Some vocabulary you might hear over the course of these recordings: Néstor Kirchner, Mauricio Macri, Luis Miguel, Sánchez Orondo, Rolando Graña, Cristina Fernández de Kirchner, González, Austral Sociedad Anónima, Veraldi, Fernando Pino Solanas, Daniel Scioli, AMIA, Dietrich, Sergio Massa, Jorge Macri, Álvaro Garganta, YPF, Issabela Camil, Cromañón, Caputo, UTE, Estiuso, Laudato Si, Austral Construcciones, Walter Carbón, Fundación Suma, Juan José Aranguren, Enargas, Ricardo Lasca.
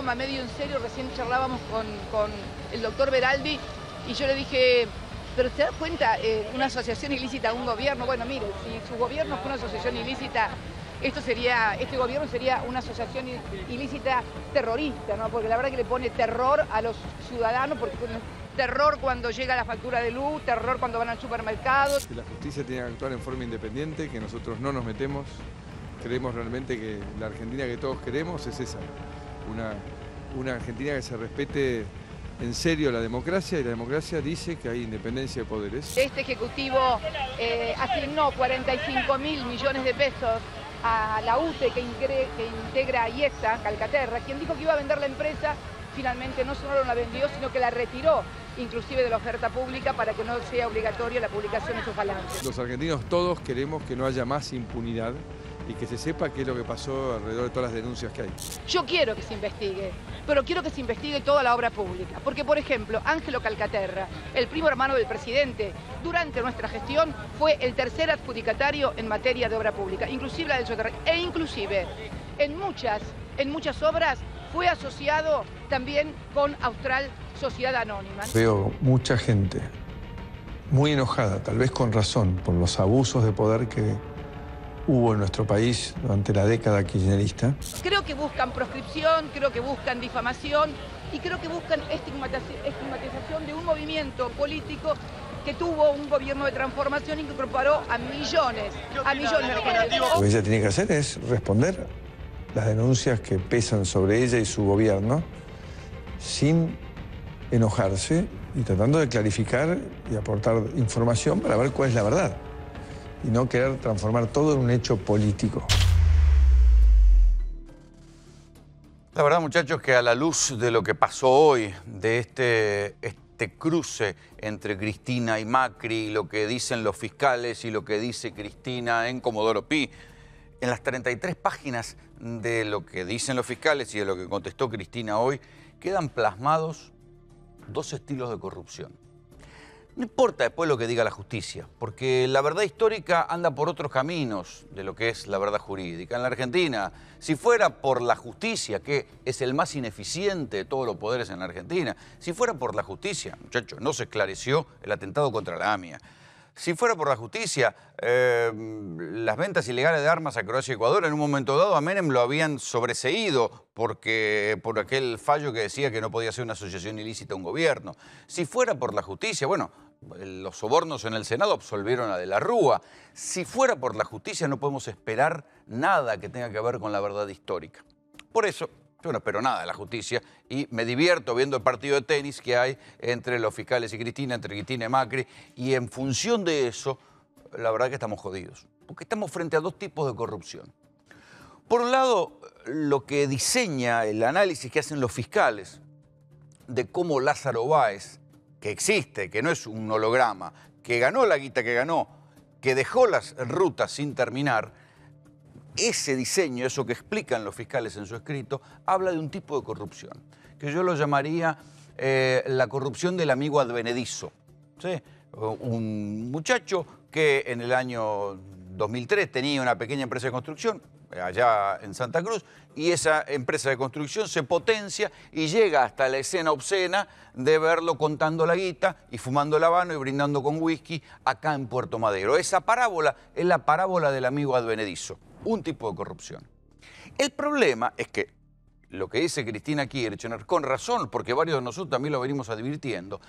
broma, medio en serio, recién charlábamos con el doctor Veraldi y yo le dije, pero ¿te das cuenta? Una asociación ilícita, un gobierno, bueno, mire, si su gobierno fue una asociación ilícita, esto sería, este gobierno sería una asociación ilícita terrorista, ¿no? Porque la verdad que le pone terror a los ciudadanos, porque terror cuando llega la factura de luz, terror cuando van al supermercado. La justicia tiene que actuar en forma independiente, que nosotros no nos metemos. Creemos realmente que la Argentina que todos queremos es esa, una Argentina que se respete en serio la democracia, y la democracia dice que hay independencia de poderes. Este Ejecutivo asignó 45.000 millones de pesos a la UTE que integra a IECTA, Calcaterra, quien dijo que iba a vender la empresa, finalmente no solo la vendió, sino que la retiró, inclusive de la oferta pública, para que no sea obligatoria la publicación de sus balances. Los argentinos todos queremos que no haya más impunidad y que se sepa qué es lo que pasó alrededor de todas las denuncias que hay. Yo quiero que se investigue, pero quiero que se investigue toda la obra pública. Porque, por ejemplo, Ángelo Calcaterra, el primo hermano del presidente, durante nuestra gestión fue el tercer adjudicatario en materia de obra pública, inclusive la del soterrado, e inclusive en muchas obras fue asociado también con Austral Sociedad Anónima. Veo mucha gente muy enojada, tal vez con razón, por los abusos de poder que hubo en nuestro país durante la década kirchnerista. Creo que buscan proscripción, creo que buscan difamación y creo que buscan estigmatización de un movimiento político que tuvo un gobierno de transformación y que incorporó a millones de argentinos. Lo que ella tiene que hacer es responder las denuncias que pesan sobre ella y su gobierno sin enojarse y tratando de clarificar y aportar información para ver cuál es la verdad. Y no querer transformar todo en un hecho político. La verdad, muchachos, que a la luz de lo que pasó hoy, de este cruce entre Cristina y Macri, lo que dicen los fiscales y lo que dice Cristina en Comodoro Pi, en las 33 páginas de lo que dicen los fiscales y de lo que contestó Cristina hoy, quedan plasmados dos estilos de corrupción. No importa después lo que diga la justicia, porque la verdad histórica anda por otros caminos de lo que es la verdad jurídica. En la Argentina, si fuera por la justicia, que es el más ineficiente de todos los poderes en la Argentina, si fuera por la justicia, muchachos, no se esclareció el atentado contra la AMIA. Si fuera por la justicia, las ventas ilegales de armas a Croacia y Ecuador, en un momento dado a Menem lo habían sobreseído por aquel fallo que decía que no podía ser una asociación ilícita a un gobierno. Si fuera por la justicia, bueno, los sobornos en el Senado absolvieron a De la Rúa. Si fuera por la justicia no podemos esperar nada que tenga que ver con la verdad histórica. Por eso yo no espero nada de la justicia y me divierto viendo el partido de tenis que hay entre los fiscales y Cristina, entre Cristina y Macri, y en función de eso, la verdad que estamos jodidos, porque estamos frente a dos tipos de corrupción. Por un lado, lo que diseña el análisis que hacen los fiscales de cómo Lázaro Báez, que existe, que no es un holograma, que ganó la guita que ganó, que dejó las rutas sin terminar, ese diseño, eso que explican los fiscales en su escrito, habla de un tipo de corrupción, que yo lo llamaría la corrupción del amigo advenedizo. ¿Sí? Un muchacho que en el año 2003 tenía una pequeña empresa de construcción, allá en Santa Cruz, y esa empresa de construcción se potencia y llega hasta la escena obscena de verlo contando la guita y fumando el habano y brindando con whisky acá en Puerto Madero. Esa parábola es la parábola del amigo advenedizo. Un tipo de corrupción. El problema es que lo que dice Cristina Kirchner, con razón, porque varios de nosotros también lo venimos advirtiendo,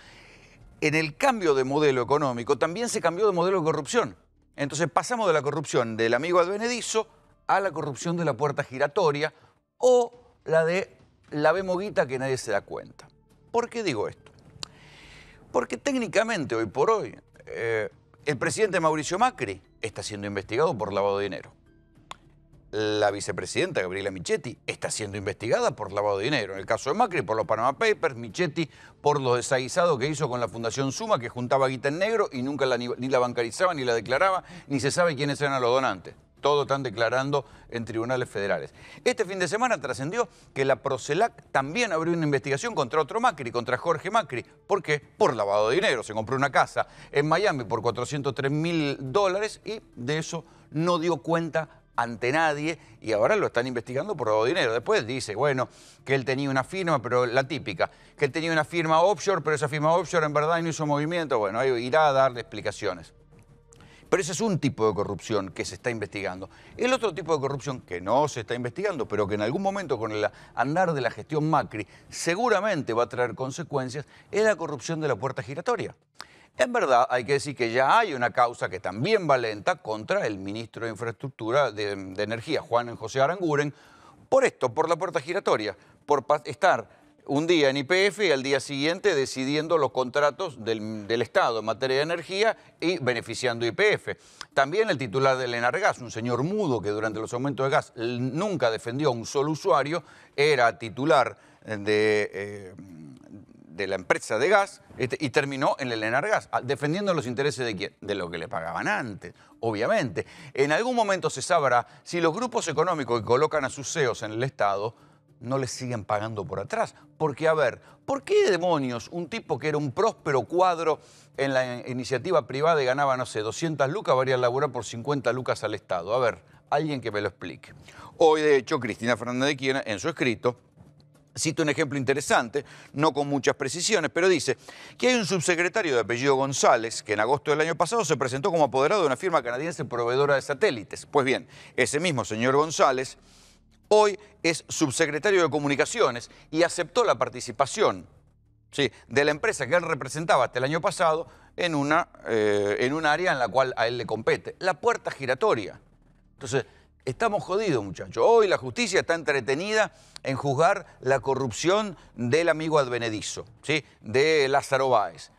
en el cambio de modelo económico también se cambió de modelo de corrupción. Entonces pasamos de la corrupción del amigo advenedizo a la corrupción de la puerta giratoria o la de la bemoguita que nadie se da cuenta. ¿Por qué digo esto? Porque técnicamente, hoy por hoy, el presidente Mauricio Macri está siendo investigado por lavado de dinero. La vicepresidenta Gabriela Michetti está siendo investigada por lavado de dinero. En el caso de Macri, por los Panama Papers, Michetti por los desaguisados que hizo con la Fundación Suma, que juntaba guita en negro y nunca ni la bancarizaba, ni la declaraba, ni se sabe quiénes eran los donantes. Todo están declarando en tribunales federales. Este fin de semana trascendió que la Procelac también abrió una investigación contra otro Macri, contra Jorge Macri. ¿Por qué? Por lavado de dinero. Se compró una casa en Miami por $403.000 y de eso no dio cuenta ante nadie y ahora lo están investigando por robo de dinero. Después dice, bueno, que él tenía una firma, pero la típica, que él tenía una firma offshore, pero esa firma offshore en verdad no hizo movimiento. Bueno, irá a darle explicaciones. Pero ese es un tipo de corrupción que se está investigando. El otro tipo de corrupción que no se está investigando, pero que en algún momento con el andar de la gestión Macri seguramente va a traer consecuencias, es la corrupción de la puerta giratoria. En verdad, hay que decir que ya hay una causa que también va lenta contra el ministro de Infraestructura de Energía, Juan José Aranguren, por esto, por la puerta giratoria, por estar un día en YPF y al día siguiente decidiendo los contratos del Estado en materia de energía y beneficiando YPF. También el titular del Enargas, un señor mudo que durante los aumentos de gas nunca defendió a un solo usuario, era titular de la empresa de gas y terminó en el Enargas, defendiendo los intereses de quién, de lo que le pagaban antes, obviamente. En algún momento se sabrá si los grupos económicos que colocan a sus CEOs en el Estado no les siguen pagando por atrás. Porque, a ver, ¿por qué demonios un tipo que era un próspero cuadro en la iniciativa privada y ganaba, no sé, 200 lucas, varía a laburar por 50 lucas al Estado? A ver, alguien que me lo explique. Hoy, de hecho, Cristina Fernández de Kirchner, en su escrito, cita un ejemplo interesante, no con muchas precisiones, pero dice que hay un subsecretario de apellido González que en agosto del año pasado se presentó como apoderado de una firma canadiense proveedora de satélites. Pues bien, ese mismo señor González hoy es subsecretario de Comunicaciones y aceptó la participación, ¿sí?, de la empresa que él representaba hasta el año pasado en un área en la cual a él le compete, la puerta giratoria. Entonces, estamos jodidos, muchachos. Hoy la justicia está entretenida en juzgar la corrupción del amigo advenedizo, ¿sí?, de Lázaro Báez.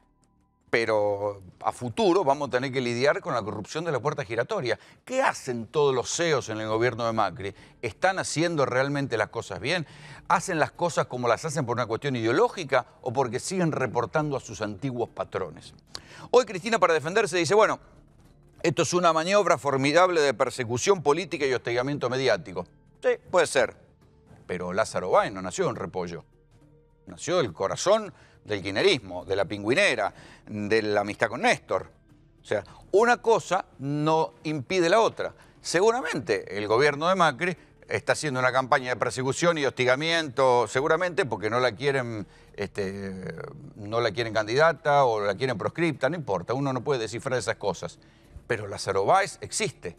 Pero a futuro vamos a tener que lidiar con la corrupción de la puerta giratoria. ¿Qué hacen todos los CEOs en el gobierno de Macri? ¿Están haciendo realmente las cosas bien? ¿Hacen las cosas como las hacen por una cuestión ideológica o porque siguen reportando a sus antiguos patrones? Hoy Cristina, para defenderse, dice, bueno, esto es una maniobra formidable de persecución política y hostigamiento mediático. Sí, puede ser. Pero Lázaro Báez no nació en Repollo. Nació del corazón del kirchnerismo, de la pingüinera, de la amistad con Néstor. O sea, una cosa no impide la otra. Seguramente el gobierno de Macri está haciendo una campaña de persecución y hostigamiento, seguramente porque no la quieren candidata o la quieren proscripta, no importa, uno no puede descifrar esas cosas. Pero Lázaro Báez existe.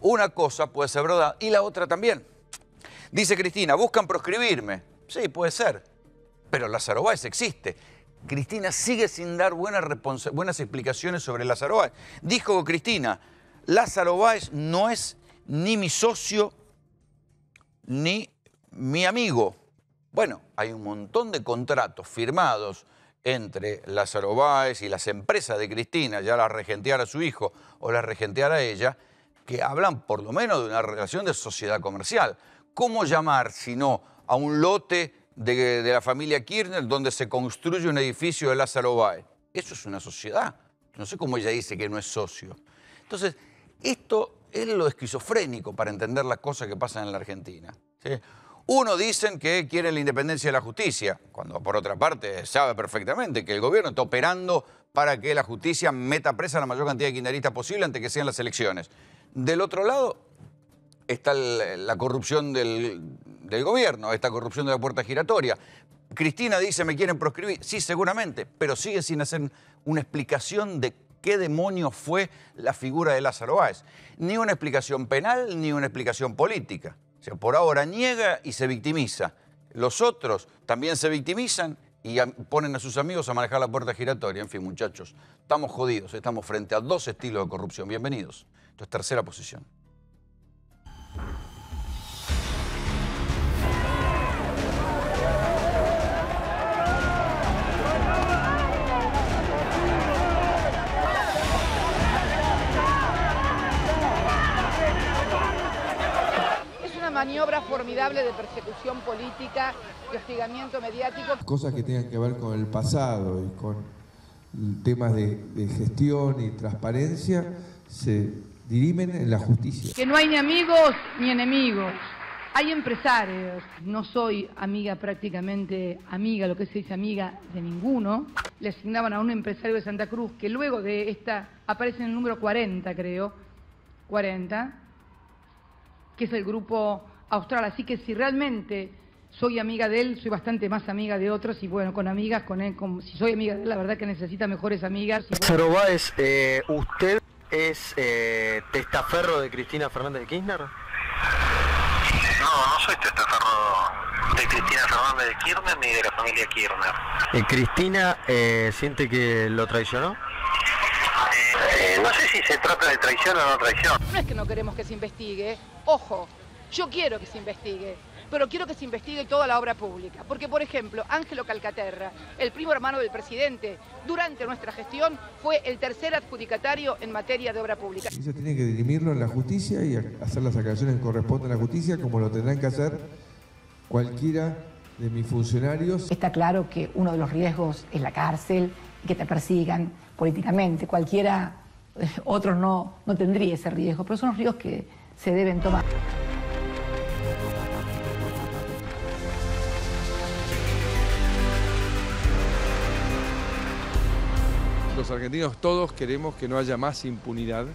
Una cosa puede ser verdad y la otra también. Dice Cristina, buscan proscribirme. Sí, puede ser. Pero Lázaro Báez existe. Cristina sigue sin dar buenas explicaciones sobre Lázaro Báez. Dijo Cristina, Lázaro Báez no es ni mi socio ni mi amigo. Bueno, hay un montón de contratos firmados entre Lázaro Báez y las empresas de Cristina, ya la regenteara su hijo o la regenteara ella, que hablan por lo menos de una relación de sociedad comercial. ¿Cómo llamar, si no, a un lote de la familia Kirchner donde se construye un edificio de Lázaro Báez? Eso es una sociedad. No sé cómo ella dice que no es socio. Entonces, esto es lo esquizofrénico para entender las cosas que pasan en la Argentina, ¿sí? Uno dicen que quieren la independencia de la justicia, cuando por otra parte sabe perfectamente que el gobierno está operando para que la justicia meta presa a la mayor cantidad de kirchneristas posible antes que sean las elecciones. Del otro lado está la corrupción del gobierno, esta corrupción de la puerta giratoria. Cristina dice, me quieren proscribir. Sí, seguramente, pero sigue sin hacer una explicación de qué demonio fue la figura de Lázaro Báez. Ni una explicación penal, ni una explicación política. O sea, por ahora niega y se victimiza. Los otros también se victimizan y ponen a sus amigos a manejar la puerta giratoria. En fin, muchachos, estamos jodidos. Estamos frente a dos estilos de corrupción. Bienvenidos. Esto es Tercera Posición. Maniobra formidable de persecución política y hostigamiento mediático. Cosas que tengan que ver con el pasado y con temas de gestión y transparencia se dirimen en la justicia. Que no hay ni amigos ni enemigos, hay empresarios. No soy amiga, prácticamente amiga, lo que se dice amiga, de ninguno. Le asignaban a un empresario de Santa Cruz que luego de esta aparece en el número 40, creo, 40... que es el grupo Austral. Así que si realmente soy amiga de él, soy bastante más amiga de otros, y bueno, con amigas, con él, si soy amiga de él, la verdad que necesita mejores amigas. Lázaro Báez, ¿usted es testaferro de Cristina Fernández de Kirchner? No, no soy testaferro de Cristina Fernández de Kirchner ni de la familia Kirchner. ¿Cristina siente que lo traicionó? No sé si se trata de traición o no traición. No es que no queremos que se investigue, ojo, yo quiero que se investigue, pero quiero que se investigue toda la obra pública. Porque, por ejemplo, Ángelo Calcaterra, el primo hermano del presidente, durante nuestra gestión fue el tercer adjudicatario en materia de obra pública. Ellos tienen que dirimirlo en la justicia y hacer las aclaraciones que corresponden a la justicia, como lo tendrán que hacer cualquiera de mis funcionarios. Está claro que uno de los riesgos es la cárcel, que te persigan políticamente. Cualquiera otro no tendría ese riesgo, pero son los riesgos que se deben tomar. Los argentinos todos queremos que no haya más impunidad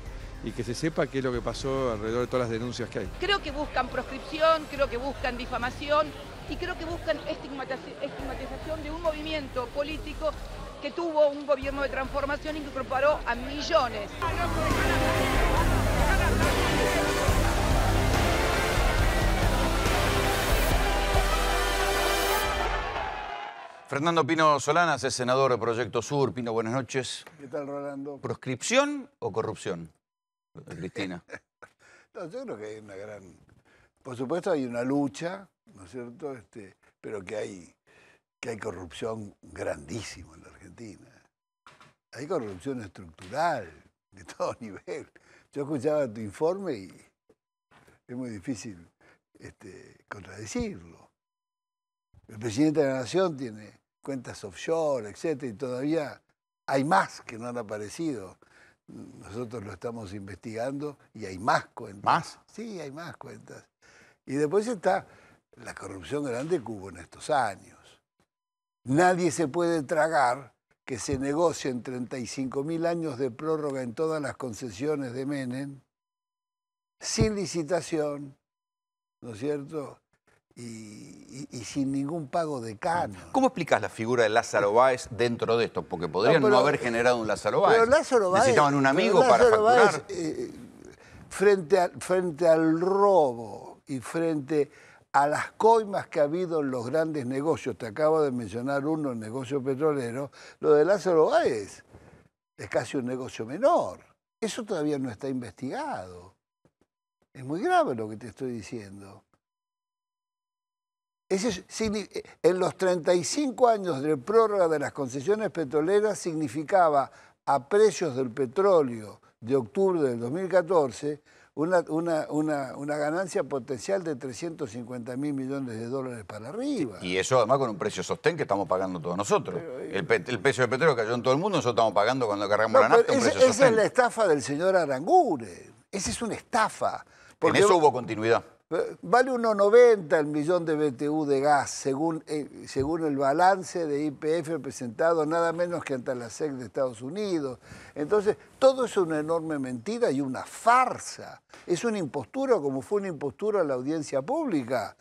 y que se sepa qué es lo que pasó alrededor de todas las denuncias que hay. Creo que buscan proscripción, creo que buscan difamación y creo que buscan estigmatización de un movimiento político que tuvo un gobierno de transformación y que incorporó a millones. Fernando Pino Solanas es senador de Proyecto Sur. Pino, buenas noches. ¿Qué tal, Rolando? ¿Proscripción o corrupción, Cristina? No, yo creo que hay una gran... Por supuesto hay una lucha, ¿no es cierto? Pero que hay corrupción grandísima en la Argentina. Hay corrupción estructural, de todo nivel. Yo escuchaba tu informe y es muy difícil contradecirlo. El presidente de la Nación tiene cuentas offshore, etc., y todavía hay más que no han aparecido. Nosotros lo estamos investigando y hay más cuentas. ¿Más? Sí, hay más cuentas. Y después está la corrupción grande que hubo en estos años. Nadie se puede tragar que se negocien 35.000 años de prórroga en todas las concesiones de Menem, sin licitación, ¿no es cierto? Y sin ningún pago de cano. ¿Cómo explicas la figura de Lázaro Báez dentro de esto? Porque podrían no haber generado un Lázaro Báez. Pero Lázaro Báez necesitaban un amigo para facturar. Báez, frente al robo y frente a las coimas que ha habido en los grandes negocios, te acabo de mencionar uno, el negocio petrolero, lo de Lázaro Báez es casi un negocio menor. Eso todavía no está investigado. Es muy grave lo que te estoy diciendo. En los 35 años de prórroga de las concesiones petroleras significaba, a precios del petróleo de octubre del 2014, una ganancia potencial de 350.000 millones de dólares para arriba. Y eso además con un precio sostén que estamos pagando todos nosotros. El precio del petróleo cayó en todo el mundo, nosotros estamos pagando cuando cargamos la nafta un precio sostén. Esa es la estafa del señor Aranguren. Esa es una estafa. En eso hubo continuidad. Vale 1,90 el millón de BTU de gas, según el balance de YPF presentado nada menos que ante la SEC de Estados Unidos. Entonces, todo es una enorme mentira y una farsa. Es una impostura, como fue una impostura a la audiencia pública.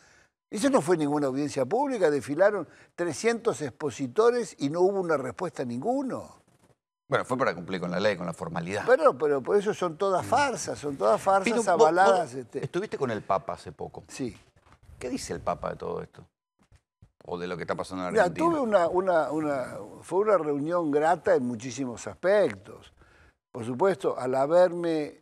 Eso no fue ninguna audiencia pública, desfilaron 300 expositores y no hubo una respuesta a ninguno. Bueno, fue para cumplir con la ley, con la formalidad. Pero por eso son todas farsas Pino, avaladas. Estuviste con el Papa hace poco. Sí. ¿Qué dice el Papa de todo esto? O de lo que está pasando en Argentina. Mira, tuve fue una reunión grata en muchísimos aspectos. Por supuesto, al haberme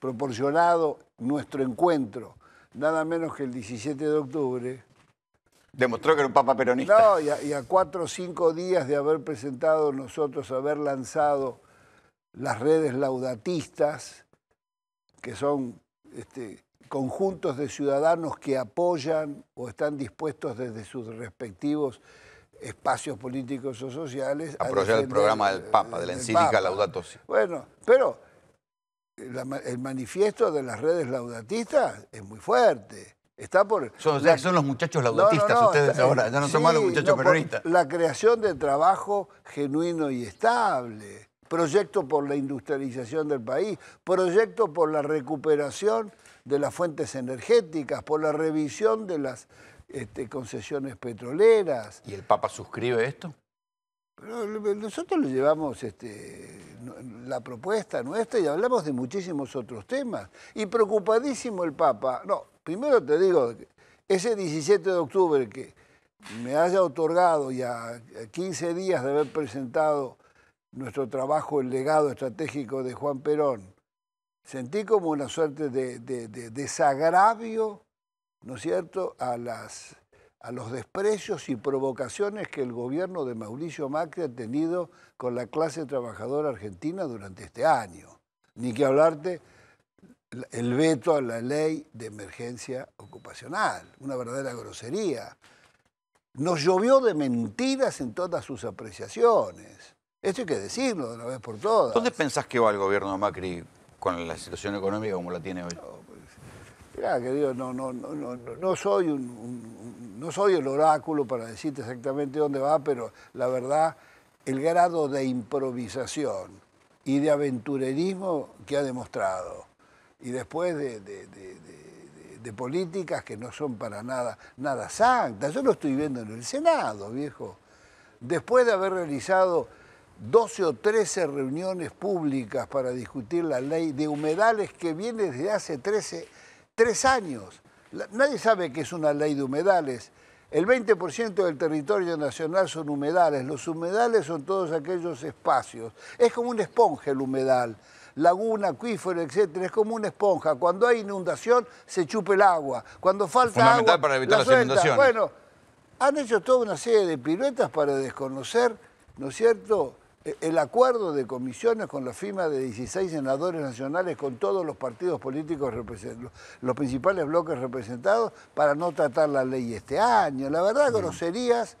proporcionado nuestro encuentro, nada menos que el 17 de octubre... Demostró que era un papa peronista. No, y a 4 o 5 días de haber presentado nosotros, haber lanzado las redes laudatistas, que son conjuntos de ciudadanos que apoyan o están dispuestos desde sus respectivos espacios políticos o sociales a apoyar el programa del Papa, de la encíclica Laudato Si. Bueno, pero el manifiesto de las redes laudatistas es muy fuerte. Está por... Son los muchachos laudatistas ustedes ahora, ya no son más los muchachos peronistas. La creación de trabajo genuino y estable, proyecto por la industrialización del país, proyecto por la recuperación de las fuentes energéticas, por la revisión de las concesiones petroleras. ¿Y el Papa suscribe esto? Pero nosotros le llevamos la propuesta nuestra y hablamos de muchísimos otros temas. Y preocupadísimo el Papa. No, primero te digo, ese 17 de octubre que me haya otorgado y a 15 días de haber presentado nuestro trabajo, el legado estratégico de Juan Perón, sentí como una suerte de desagravio, ¿no es cierto?, a los desprecios y provocaciones que el gobierno de Mauricio Macri ha tenido con la clase trabajadora argentina durante este año. Ni que hablarte el veto a la ley de emergencia ocupacional, una verdadera grosería. Nos llovió de mentiras en todas sus apreciaciones. Esto hay que decirlo de una vez por todas. ¿Dónde pensás que va el gobierno de Macri con la situación económica como la tiene hoy? No, pues, mirá, querido, no soy el oráculo para decirte exactamente dónde va, pero la verdad, el grado de improvisación y de aventurerismo que ha demostrado, y después de políticas que no son para nada santas. Yo lo estoy viendo en el Senado, viejo. Después de haber realizado 12 o 13 reuniones públicas para discutir la ley de humedales que viene desde hace 3 años. Nadie sabe que es una ley de humedales. El 20% del territorio nacional son humedales. Los humedales son todos aquellos espacios. Es como una esponja el humedal. Laguna, acuífero, etcétera, es como una esponja. Cuando hay inundación, se chupa el agua. Cuando falta agua, para evitar las inundaciones. Bueno, han hecho toda una serie de piruetas para desconocer, ¿no es cierto?, el acuerdo de comisiones con la firma de 16 senadores nacionales con todos los partidos políticos, los principales bloques representados, para no tratar la ley este año. La verdad, groserías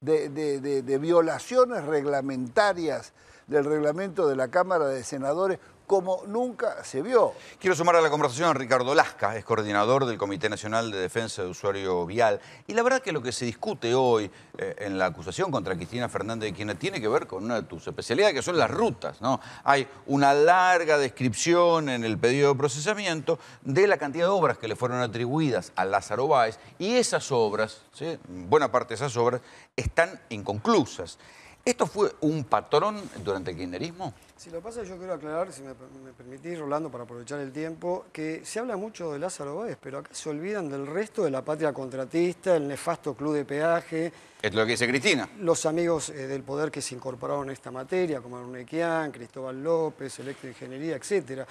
de violaciones reglamentarias del reglamento de la Cámara de Senadores como nunca se vio. Quiero sumar a la conversación a Ricardo Lasca, es coordinador del Comité Nacional de Defensa del Usuario Vial. Y la verdad que lo que se discute hoy en la acusación contra Cristina Fernández de Kirchner tiene que ver con una de tus especialidades, que son las rutas, ¿no? Hay una larga descripción en el pedido de procesamiento de la cantidad de obras que le fueron atribuidas a Lázaro Báez, y esas obras, ¿sí?, buena parte de esas obras, están inconclusas. ¿Esto fue un patrón durante el kirchnerismo? Si lo pasa, yo quiero aclarar, si me permitís, Rolando, para aprovechar el tiempo, que se habla mucho de Lázaro Báez, pero acá se olvidan del resto de la patria contratista, el nefasto club de peaje. Es lo que dice Cristina. Los amigos del poder que se incorporaron a esta materia, como Arnequian, Cristóbal López, Electroingeniería, etc.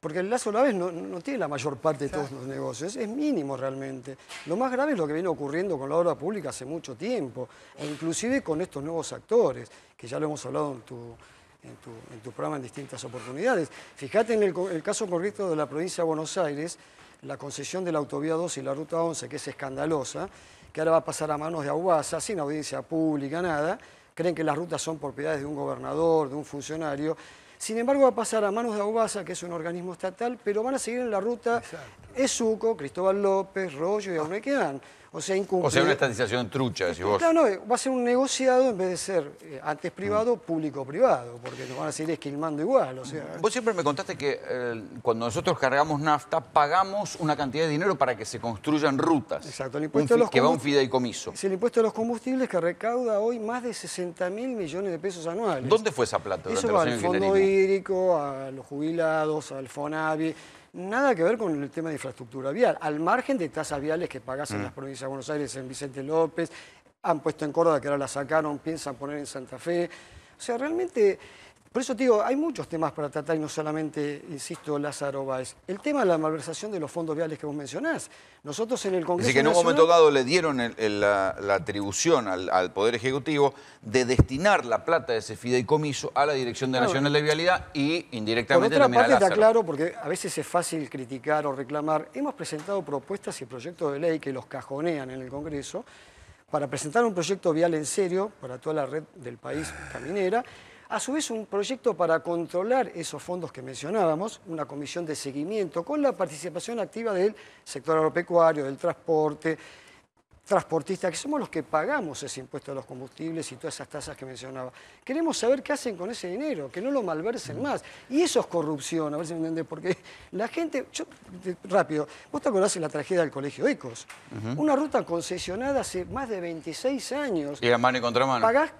Porque el Lázaro Báez no tiene la mayor parte de todos los negocios, es mínimo realmente. Lo más grave es lo que viene ocurriendo con la obra pública hace mucho tiempo, e inclusive con estos nuevos actores, que ya lo hemos hablado en tu programa en distintas oportunidades. Fíjate en el caso correcto de la provincia de Buenos Aires, la concesión de la Autovía 2 y la Ruta 11, que es escandalosa, que ahora va a pasar a manos de AUASA, sin audiencia pública, nada. Creen que las rutas son propiedades de un gobernador, de un funcionario. Sin embargo, va a pasar a manos de AUBASA, que es un organismo estatal, pero van a seguir en la ruta. Exacto. Esuco, Cristóbal López, Rollo y Arnequian. O sea, incumple. O sea, una estatización trucha, decís vos. No, va a ser un negociado en vez de ser antes privado, público-privado, porque nos van a seguir esquilmando igual. O sea. Vos siempre me contaste que cuando nosotros cargamos nafta, pagamos una cantidad de dinero para que se construyan rutas. Exacto, el impuesto que va a un fideicomiso. Es el impuesto de los combustibles que recauda hoy más de 60.000 millones de pesos anuales. ¿Dónde fue esa plata? Eso va al fondo hídrico, a los jubilados, al Fonavi. Nada que ver con el tema de infraestructura vial, al margen de tasas viales que pagás en las provincias de Buenos Aires, en Vicente López, han puesto en Córdoba, que ahora la sacaron, piensan poner en Santa Fe. O sea, realmente, por eso te digo, hay muchos temas para tratar y no solamente, insisto, Lázaro Báez. El tema de la malversación de los fondos viales que vos mencionás. Nosotros en el Congreso Nacional... Es decir, que en un momento dado le dieron la atribución al Poder Ejecutivo de destinar la plata de ese fideicomiso a la Dirección de Nacional de Vialidad y indirectamente también a Lázaro. Por otra parte, está claro, porque a veces es fácil criticar o reclamar. Hemos presentado propuestas y proyectos de ley que los cajonean en el Congreso para presentar un proyecto vial en serio para toda la red del país caminera. A su vez, un proyecto para controlar esos fondos que mencionábamos, una comisión de seguimiento con la participación activa del sector agropecuario, del transporte. transportistas, que somos los que pagamos ese impuesto a los combustibles y todas esas tasas que mencionaba. Queremos saber qué hacen con ese dinero, que no lo malversen más. Y eso es corrupción, a ver si me entendés, porque la gente... Rápido, vos te acordás de la tragedia del Colegio Ecos. Una ruta concesionada hace más de 26 años. Y a mano y contramano. Pagás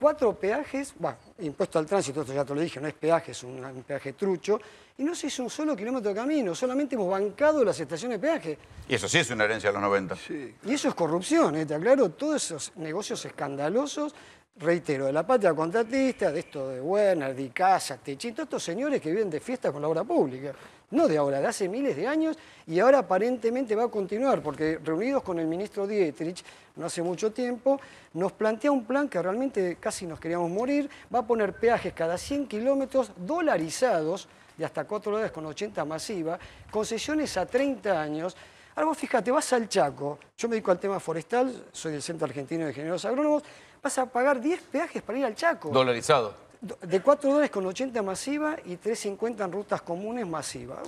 4 peajes, bueno, impuesto al tránsito, esto ya te lo dije, no es peaje, es un peaje trucho, y no se hizo un solo kilómetro de camino, solamente hemos bancado las estaciones de peaje. Y eso sí es una herencia de los 90. Sí. Y eso es corrupción, te aclaro, todos esos negocios escandalosos, reitero, de la patria contratista, de esto de Werner, de Casa, Techito, estos señores que viven de fiesta con la obra pública. No de ahora, de hace miles de años, y ahora aparentemente va a continuar, porque reunidos con el ministro Dietrich, no hace mucho tiempo, nos plantea un plan que realmente casi nos queríamos morir, va a poner peajes cada 100 kilómetros dolarizados, de hasta $4,80 masiva, concesiones a 30 años. Ahora vos fíjate, vas al Chaco, yo me dedico al tema forestal, soy del Centro Argentino de Ingenieros Agrónomos, vas a pagar 10 peajes para ir al Chaco. Dolarizado. De $4,80 masiva y $3.50 en rutas comunes masiva.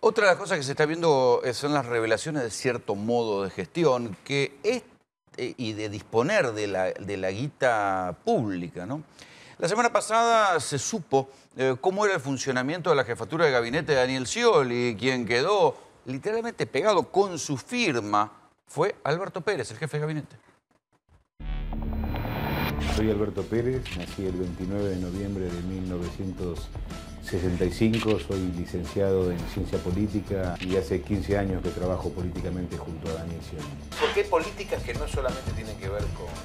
Otra de las cosas que se está viendo son las revelaciones de cierto modo de gestión que es, y de disponer de la guita pública, ¿no? La semana pasada se supo cómo era el funcionamiento de la jefatura de gabinete de Daniel Scioli, quien quedó literalmente pegado con su firma fue Alberto Pérez, el jefe de gabinete. Soy Alberto Pérez, nací el 29 de noviembre de 1965, soy licenciado en Ciencia Política y hace 15 años que trabajo políticamente junto a Daniel Scioli. ¿Por qué políticas que no solamente tienen que ver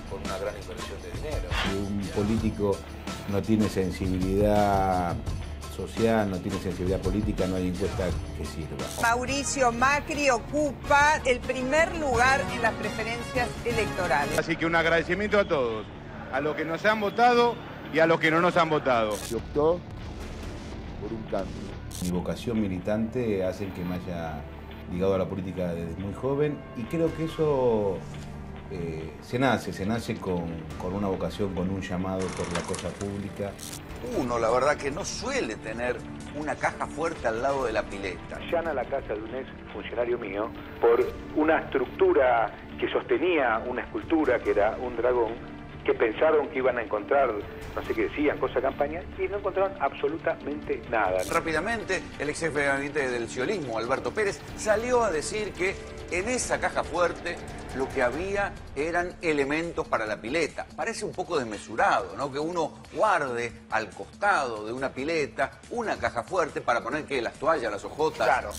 con una gran inversión de dinero? Si un político no tiene sensibilidad social, no tiene sensibilidad política, no hay encuesta que sirva. Mauricio Macri ocupa el primer lugar en las preferencias electorales. Así que un agradecimiento a todos, a los que nos han votado y a los que no nos han votado. Se optó por un cambio. Mi vocación militante hace que me haya ligado a la política desde muy joven y creo que eso se nace con una vocación, con un llamado por la cosa pública. Uno, la verdad, que no suele tener una caja fuerte al lado de la pileta. Llana la casa de un ex funcionario mío por una estructura que sostenía una escultura que era un dragón, que pensaron que iban a encontrar, no sé qué decían, cosas de campaña, y no encontraron absolutamente nada. Rápidamente, el ex jefe de gabinete del ciolismo, Alberto Pérez, salió a decir que en esa caja fuerte lo que había eran elementos para la pileta. Parece un poco desmesurado, ¿no? Que uno guarde al costado de una pileta una caja fuerte para poner que las toallas, las hojotas. Claro.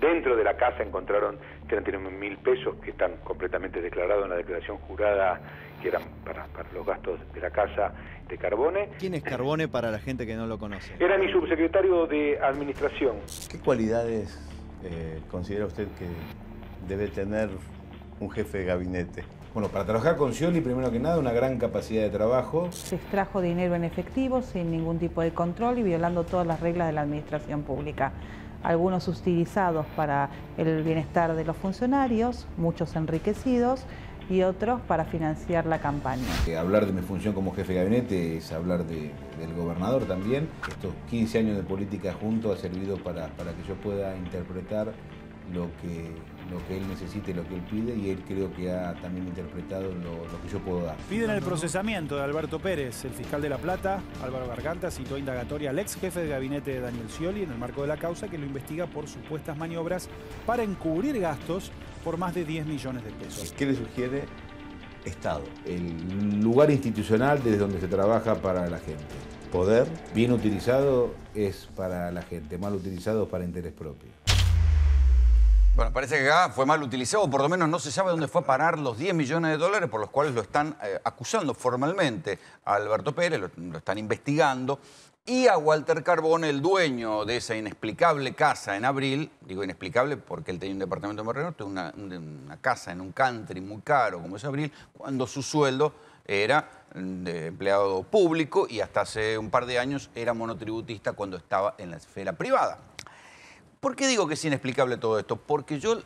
Dentro de la casa encontraron 39.000 pesos que están completamente declarados en la declaración jurada, que eran para los gastos de la casa de Carbone. ¿Quién es Carbone para la gente que no lo conoce? Era mi subsecretario de Administración. ¿Qué cualidades considera usted que debe tener un jefe de gabinete? Bueno, para trabajar con Scioli, primero que nada, una gran capacidad de trabajo. Se extrajo dinero en efectivo, sin ningún tipo de control y violando todas las reglas de la administración pública. Algunos utilizados para el bienestar de los funcionarios, muchos enriquecidos, y otros para financiar la campaña. Hablar de mi función como jefe de gabinete es hablar del gobernador también. Estos 15 años de política juntos ha servido para que yo pueda interpretar lo que él necesite, lo que él pide, y él creo que ha también interpretado lo que yo puedo dar. Piden el procesamiento de Alberto Pérez. El fiscal de La Plata, Álvaro Garganta, citó indagatoria al ex jefe de gabinete de Daniel Scioli en el marco de la causa que lo investiga por supuestas maniobras para encubrir gastos por más de 10 millones de pesos. ¿Qué le sugiere? Estado, el lugar institucional desde donde se trabaja para la gente. Poder, bien utilizado, es para la gente, mal utilizado para interés propio. Bueno, parece que acá fue mal utilizado, por lo menos no se sabe dónde fue a parar los 10 millones de dólares por los cuales lo están acusando formalmente a Alberto Pérez, lo están investigando, y a Walter Carbón, el dueño de esa inexplicable casa en Abril, digo inexplicable porque él tenía un departamento en Barrio Norte, una casa en un country muy caro como es Abril, cuando su sueldo era de empleado público y hasta hace un par de años era monotributista cuando estaba en la esfera privada. ¿Por qué digo que es inexplicable todo esto? Porque yo,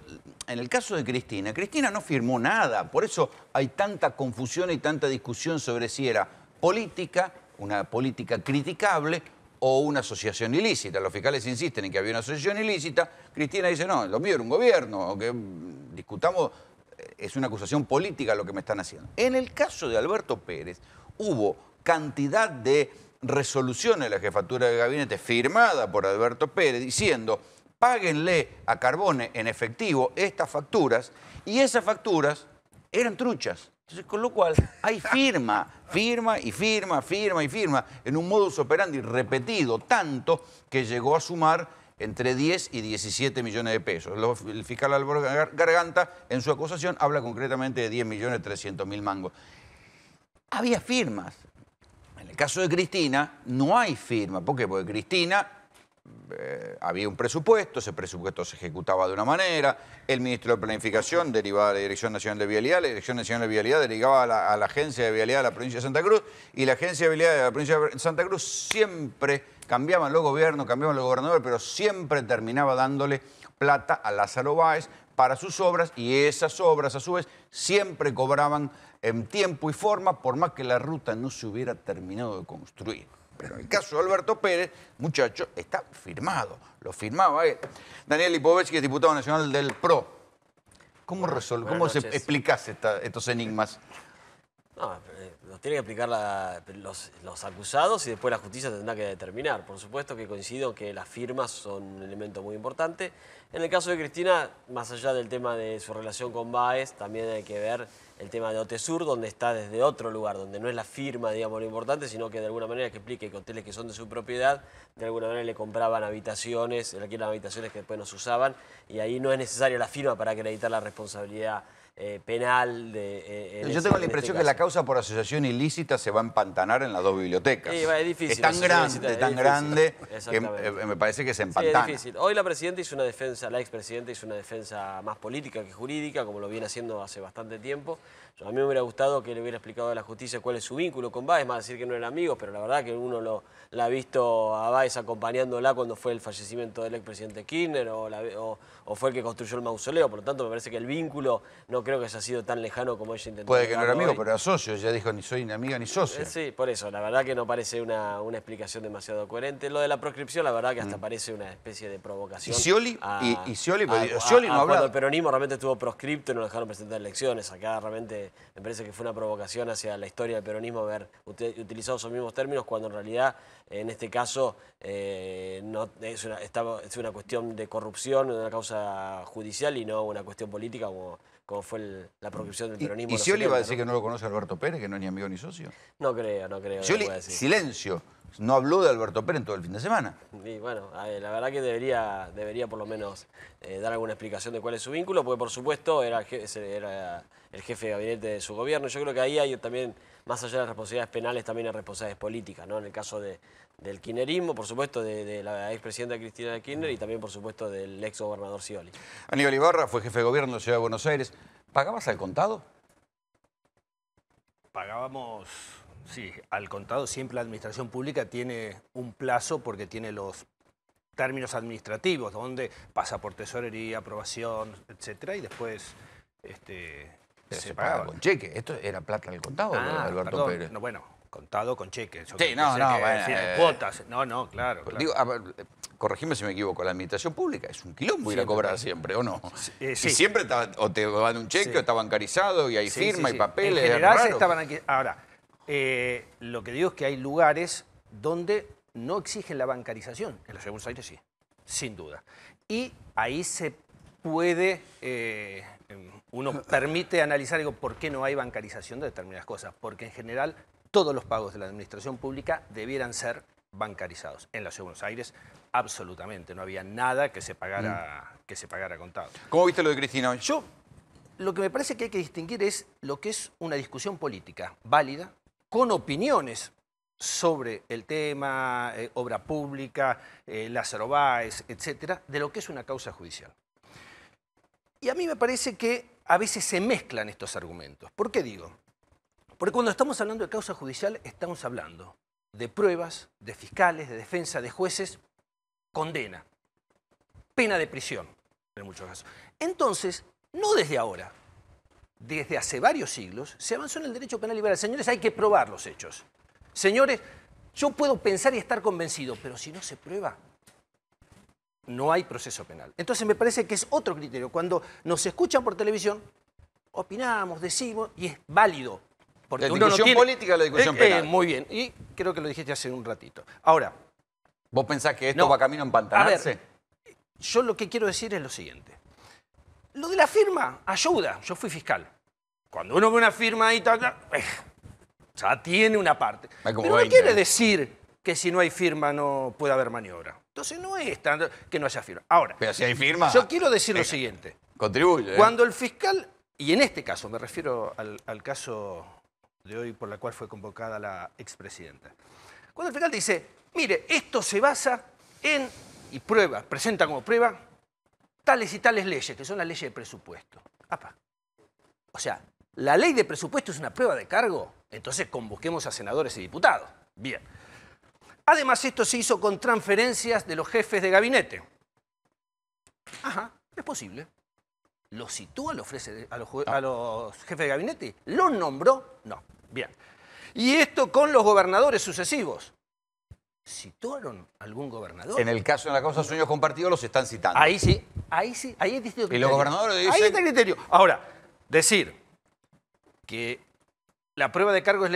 en el caso de Cristina, Cristina no firmó nada. Por eso hay tanta confusión y tanta discusión sobre si era política, una política criticable o una asociación ilícita. Los fiscales insisten en que había una asociación ilícita. Cristina dice, no, lo mío era un gobierno. Aunque discutamos es una acusación política lo que me están haciendo. En el caso de Alberto Pérez hubo cantidad de resoluciones de la jefatura de gabinete firmada por Alberto Pérez diciendo páguenle a Carbone en efectivo estas facturas, y esas facturas eran truchas. Entonces, con lo cual hay firma en un modus operandi repetido tanto que llegó a sumar entre 10 y 17 millones de pesos. El fiscal Álvaro Garganta, en su acusación, habla concretamente de 10.300.000 mangos. Había firmas. En el caso de Cristina, no hay firma. ¿Por qué? Porque Cristina había un presupuesto, ese presupuesto se ejecutaba de una manera, el ministro de Planificación derivaba a la Dirección Nacional de Vialidad, la Dirección Nacional de Vialidad derivaba a la Agencia de Vialidad de la Provincia de Santa Cruz, y la Agencia de Vialidad de la Provincia de Santa Cruz siempre... cambiaban los gobiernos, cambiaban los gobernadores, pero siempre terminaba dándole plata a Lázaro Báez para sus obras, y esas obras, a su vez, siempre cobraban en tiempo y forma, por más que la ruta no se hubiera terminado de construir. Pero en el caso de Alberto Pérez, muchacho, está firmado, lo firmaba él. Daniel Lipovetsky, es diputado nacional del PRO. ¿Cómo se explicás estos enigmas? No, los tienen que explicar los acusados y después la justicia tendrá que determinar. Por supuesto que coincido que las firmas son un elemento muy importante. En el caso de Cristina, más allá del tema de su relación con Báez, también hay que ver el tema de Hotesur, donde está desde otro lugar, donde no es la firma, digamos, lo importante, sino que de alguna manera que explique que hoteles que son de su propiedad, de alguna manera le compraban habitaciones, le alquilaban habitaciones que después no se usaban, y ahí no es necesaria la firma para acreditar la responsabilidad penal. Yo tengo la impresión que la causa por asociación ilícita se va a empantanar en las dos bibliotecas. Sí, es difícil. Es tan grande, que me parece que se empantana. Sí, es difícil. Hoy la presidenta hizo una defensa, la expresidenta hizo una defensa más política que jurídica, como lo viene haciendo hace bastante tiempo. A mí me hubiera gustado que le hubiera explicado a la justicia cuál es su vínculo con Báez, más decir que no eran amigos, pero la verdad que uno la ha visto a Báez acompañándola cuando fue el fallecimiento del expresidente Kirchner o fue el que construyó el mausoleo. Por lo tanto, me parece que el vínculo no creo que haya sido tan lejano como ella intentó. Puede que no era amigo, pero era socio. Ella dijo, ni soy ni amiga ni socio. Sí, por eso. La verdad que no parece una explicación demasiado coherente. Lo de la proscripción, la verdad que hasta parece una especie de provocación. ¿Y Scioli no hablaba? El peronismo realmente estuvo proscripto y no lo dejaron presentar elecciones. Acá realmente me parece que fue una provocación hacia la historia del peronismo haber utilizado esos mismos términos cuando en realidad, en este caso, es una cuestión de corrupción, una causa judicial y no una cuestión política como fue la proscripción del peronismo. ¿Y Scioli va a decir que no lo conoce Alberto Pérez, que no es ni amigo ni socio? No creo. Scioli, silencio. No habló de Alberto Pérez en todo el fin de semana. Y bueno, la verdad que debería por lo menos dar alguna explicación de cuál es su vínculo, porque por supuesto era el jefe de gabinete de su gobierno. Yo creo que ahí hay también, más allá de las responsabilidades penales, también hay responsabilidades políticas, ¿no? En el caso del kirchnerismo, por supuesto, de la expresidenta Cristina Kirchner y también, por supuesto, del ex gobernador Scioli. Aníbal Ibarra fue jefe de gobierno de la Ciudad de Buenos Aires. ¿Pagabas al contado? Pagábamos... Sí, al contado. Siempre la administración pública tiene un plazo porque tiene los términos administrativos, donde pasa por tesorería, aprobación, etcétera, y después se pagaba con cheque. ¿Esto era plata al contado, Alberto Pérez? No, bueno, contado con cheque. Sí, cuotas. No, claro. Digo, a ver, corregime si me equivoco, la administración pública es un quilombo ir a cobrar siempre, ¿o no? Sí. Y siempre o te van un cheque, o está bancarizado, y hay firma y papeles. En general es raro. Estaban aquí. Ahora... lo que digo es que hay lugares donde no exigen la bancarización. En la Ciudad de Buenos Aires sí, sin duda. Y ahí se puede, uno permite analizar, digo, por qué no hay bancarización de determinadas cosas. Porque en general todos los pagos de la administración pública debieran ser bancarizados. En la Ciudad de Buenos Aires, absolutamente. No había nada que se pagara, contado. ¿Cómo viste lo de Cristina hoy? Yo, lo que me parece que hay que distinguir es lo que es una discusión política válida, con opiniones sobre el tema, obra pública, Lázaro Báez, etcétera, de lo que es una causa judicial. Y a mí me parece que a veces se mezclan estos argumentos. ¿Por qué digo? Porque cuando estamos hablando de causa judicial, estamos hablando de pruebas, de fiscales, de defensa, de jueces, condena, pena de prisión, en muchos casos. Entonces, no desde ahora, desde hace varios siglos, se avanzó en el derecho penal liberal. Señores, hay que probar los hechos. Señores, yo puedo pensar y estar convencido, pero si no se prueba, no hay proceso penal. Entonces me parece que es otro criterio. Cuando nos escuchan por televisión, opinamos, decimos, y es válido. Porque la discusión política, la discusión penal. Muy bien, y creo que lo dijiste hace un ratito. Ahora... ¿Vos pensás que esto va camino a empantanarse? A ver, yo lo que quiero decir es lo siguiente. Lo de la firma ayuda. Yo fui fiscal. Cuando uno ve una firma ahí, ya tiene una parte. Pero no quiere decir que si no hay firma no puede haber maniobra. Entonces no es tanto que no haya firma. Ahora, pero si hay firma... Yo quiero decir lo siguiente. Contribuye. Cuando el fiscal, y en este caso, me refiero al caso de hoy por la cual fue convocada la expresidenta. Cuando el fiscal dice, mire, esto se basa en, y prueba, presenta como prueba, tales y tales leyes, que son las leyes de presupuesto. Apa. O sea, la ley de presupuesto es una prueba de cargo, entonces convoquemos a senadores y diputados. Bien. Además, esto se hizo con transferencias de los jefes de gabinete. Ajá, es posible. ¿Lo sitúa, lo ofrece a los jefes de gabinete? ¿Lo nombró? No. Bien. Y esto con los gobernadores sucesivos. ¿Citaron algún gobernador? En el caso de la causa sueños compartidos los están citando. Ahí sí, ahí sí, ahí es distinto criterio. Y los gobernadores dicen... Ahí está el criterio. Ahora, decir que la prueba de cargo es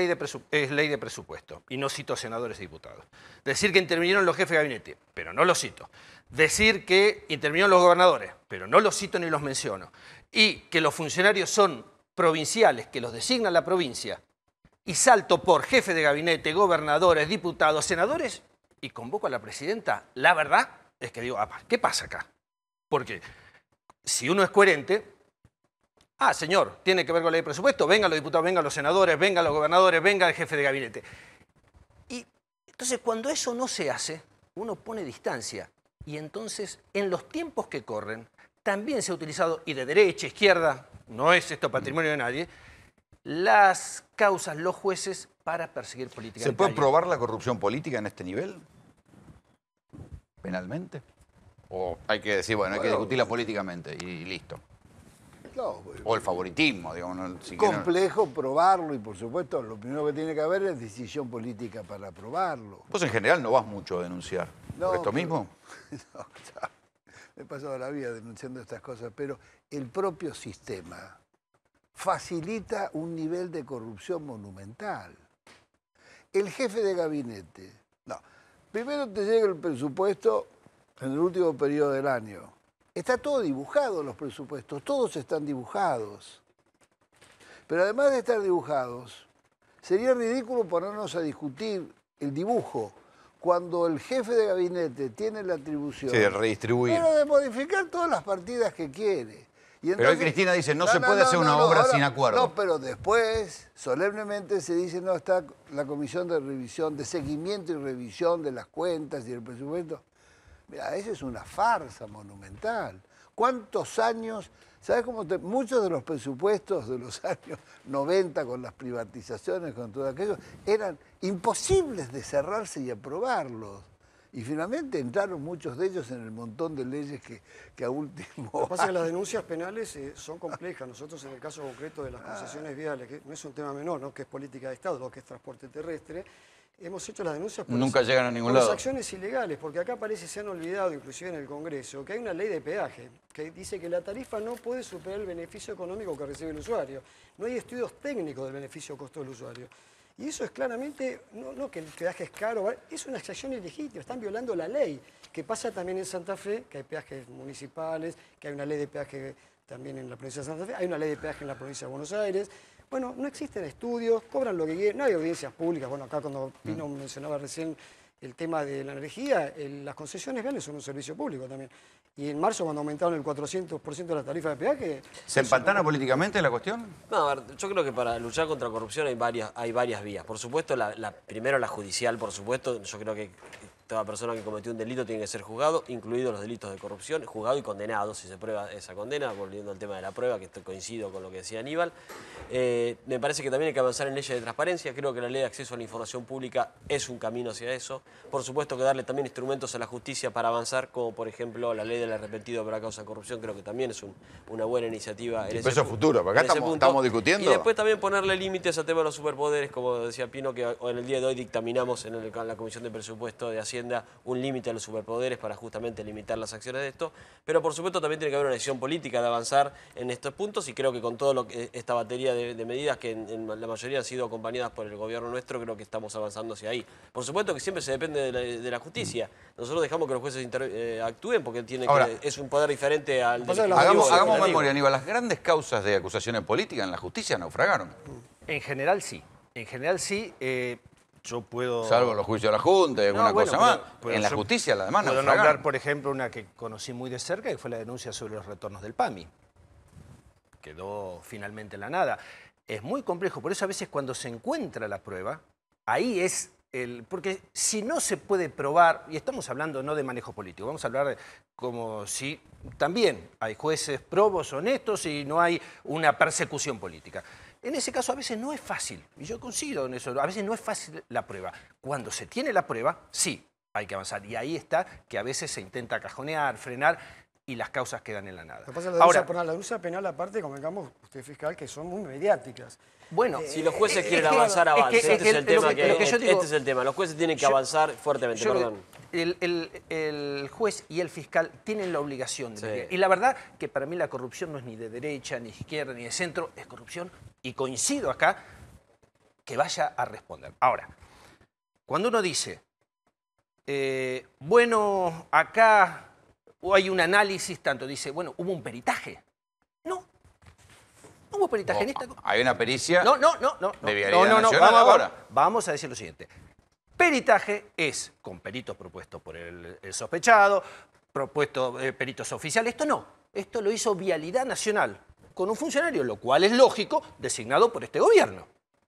ley de presupuesto y no cito a senadores y diputados. Decir que intervinieron los jefes de gabinete, pero no los cito. Decir que intervinieron los gobernadores, pero no los cito ni los menciono. Y que los funcionarios son provinciales, que los designa la provincia, y salto por jefe de gabinete, gobernadores, diputados, senadores, y convoco a la presidenta, la verdad es que digo, ¿qué pasa acá? Porque si uno es coherente, señor, tiene que ver con la ley de presupuesto, vengan los diputados, vengan los senadores, vengan los gobernadores, venga el jefe de gabinete. Y entonces cuando eso no se hace, uno pone distancia. Y entonces, en los tiempos que corren, también se ha utilizado, y de derecha, izquierda, no es esto patrimonio de nadie, las causas, los jueces, para perseguir políticamente. ¿Se puede probar la corrupción política en este nivel? ¿Penalmente? ¿O hay que decir, bueno, hay que discutirla políticamente y listo? No, o el favoritismo, digamos. Es complejo probarlo y, por supuesto, lo primero que tiene que haber es decisión política para probarlo. Vos, en general, no vas mucho a denunciar. No, ¿por esto mismo? No, me he pasado la vida denunciando estas cosas, pero el propio sistema facilita un nivel de corrupción monumental. El jefe de gabinete, no. Primero te llega el presupuesto en el último periodo del año. Está todo dibujado los presupuestos, todos están dibujados. Pero además de estar dibujados, sería ridículo ponernos a discutir el dibujo cuando el jefe de gabinete tiene la atribución de redistribuir. Pero de modificar todas las partidas que quiere. Entonces, pero hoy Cristina dice, no se puede hacer una obra sin acuerdo. No, pero después, solemnemente, se dice, no, está la comisión de revisión, de seguimiento y revisión de las cuentas y el presupuesto. Mira, esa es una farsa monumental. ¿Cuántos años? ¿Sabes cómo muchos de los presupuestos de los años 90, con las privatizaciones, con todo aquello, eran imposibles de cerrarse y aprobarlos? Y finalmente entraron muchos de ellos en el montón de leyes que a último... Lo que pasa es que las denuncias penales son complejas. Nosotros en el caso concreto de las concesiones viales, que no es un tema menor, ¿no? que es política de Estado, lo que es transporte terrestre, hemos hecho las denuncias por nunca llegan a ningún lado. Las acciones ilegales, porque acá parece que se han olvidado, inclusive en el Congreso, que hay una ley de peaje que dice que la tarifa no puede superar el beneficio económico que recibe el usuario. No hay estudios técnicos del beneficio costo del usuario. Y eso es claramente, no que el peaje es caro, es una exacción ilegítima, están violando la ley, que pasa también en Santa Fe, que hay peajes municipales, que hay una ley de peaje también en la provincia de Santa Fe, hay una ley de peaje en la provincia de Buenos Aires. Bueno, no existen estudios, cobran lo que quieren, no hay audiencias públicas. Bueno, acá cuando Pino mencionaba recién el tema de la energía, las concesiones viales son un servicio público también. Y en marzo, cuando aumentaron el 400% de la tarifa de peaje... ¿Se empantana políticamente la cuestión? No, a ver, yo creo que para luchar contra corrupción hay varias vías. Por supuesto, primero la judicial, por supuesto. Yo creo que toda persona que cometió un delito tiene que ser juzgado, incluidos los delitos de corrupción, juzgado y condenado, si se prueba esa condena. Volviendo al tema de la prueba, que coincido con lo que decía Aníbal. Me parece que también hay que avanzar en leyes de transparencia. Creo que la ley de acceso a la información pública es un camino hacia eso. Por supuesto que darle también instrumentos a la justicia para avanzar, como por ejemplo la ley de el arrepentido por la causa de corrupción, creo que también es una buena iniciativa. En eso es futuro, porque acá estamos discutiendo. Y después también ponerle límites al tema de los superpoderes, como decía Pino, que en el día de hoy dictaminamos en la Comisión de Presupuesto de Hacienda. Hacienda un límite a los superpoderes para justamente limitar las acciones de esto. Pero por supuesto también tiene que haber una decisión política de avanzar en estos puntos, y creo que con toda esta batería de medidas que en la mayoría han sido acompañadas por el gobierno nuestro, creo que estamos avanzando hacia ahí. Por supuesto que siempre se depende de la justicia. Nosotros dejamos que los jueces actúen porque tienen es un poder diferente al... Hagamos memoria, Aníbal. Las grandes causas de acusaciones políticas en la justicia naufragaron. En general sí. En general sí, yo puedo... Salvo los juicios de la Junta y alguna cosa más. En la justicia, la demanda. Puedo nombrar, por ejemplo, una que conocí muy de cerca, que fue la denuncia sobre los retornos del PAMI. Quedó finalmente en la nada. Es muy complejo, por eso a veces cuando se encuentra la prueba, ahí es el... Porque si no se puede probar, y estamos hablando no de manejo político, vamos a hablar de como si también hay jueces probos, honestos, y no hay una persecución política. En ese caso a veces no es fácil, y yo coincido en eso, a veces no es fácil la prueba. Cuando se tiene la prueba, sí, hay que avanzar. Y ahí está que a veces se intenta cajonear, frenar, y las causas quedan en la nada. Ahora, la denuncia penal aparte, convengamos, usted fiscal, que son muy mediáticas. Bueno, si los jueces quieren avanzar, avancen. Este es el tema, los jueces tienen que avanzar fuertemente, perdón. El juez y el fiscal tienen la obligación. Y la verdad que para mí la corrupción no es ni de derecha, ni de izquierda, ni de centro, es corrupción, y coincido acá, que vaya a responder. Ahora, cuando uno dice, bueno, acá... ¿O hay un análisis tanto? Dice, bueno, ¿hubo un peritaje? No. No hubo peritaje en esta... ¿Hay una pericia? Vamos a decir lo siguiente. Peritaje es con peritos propuestos por el sospechado, peritos oficiales. Esto no. Esto lo hizo Vialidad Nacional con un funcionario, lo cual es lógico, designado por este gobierno.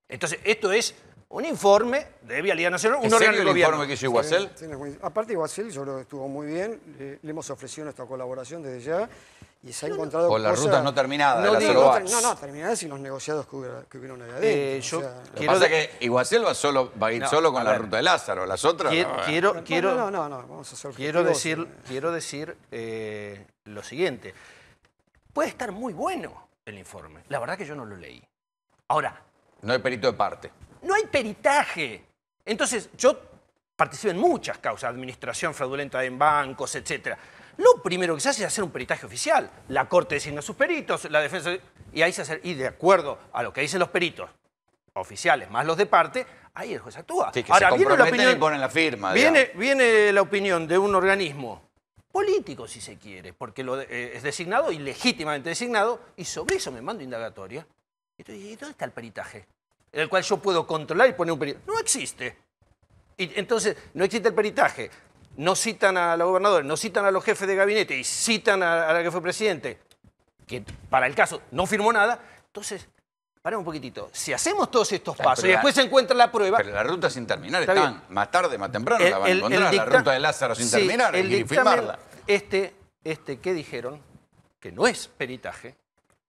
Entonces, esto es... un informe de Vialidad Nacional, un órgano de gobierno. ¿Es el informe que hizo Iguacel? Sí, aparte Iguacel, yo creo que estuvo muy bien, le hemos ofrecido nuestra colaboración desde ya, y se ha encontrado con las rutas no terminadas. No terminadas, y los negociados que hubieron allá adentro. Lo que pasa es que Iguacel va a ir solo con la ruta de Lázaro, las otras... Quiero decir lo siguiente. Puede estar muy bueno el informe, la verdad que yo no lo leí. Ahora... No hay perito de parte. No hay peritaje. Entonces, yo participo en muchas causas, administración fraudulenta en bancos, etc. Lo primero que se hace es hacer un peritaje oficial. La Corte designa sus peritos, la defensa... Y ahí se hace, y de acuerdo a lo que dicen los peritos oficiales más los de parte, ahí el juez actúa. Sí, que ahora, se comprometen y ponen la firma. Viene la opinión de un organismo político, si se quiere, porque es designado y legítimamente designado, y sobre eso me mando indagatoria. Entonces, ¿y dónde está el peritaje? En el cual yo puedo controlar y poner un peritaje. No existe. Y entonces, no existe el peritaje. No citan a la gobernadora, no citan a los jefes de gabinete y citan a la que fue presidente, que para el caso no firmó nada. Entonces, paremos un poquitito. Si hacemos todos estos pasos y después se encuentra la prueba... Pero las rutas sin terminar están más tarde, más temprano. La van a encontrar, la ruta de Lázaro sin terminar, y firmarla. Este que dijeron, que no es peritaje,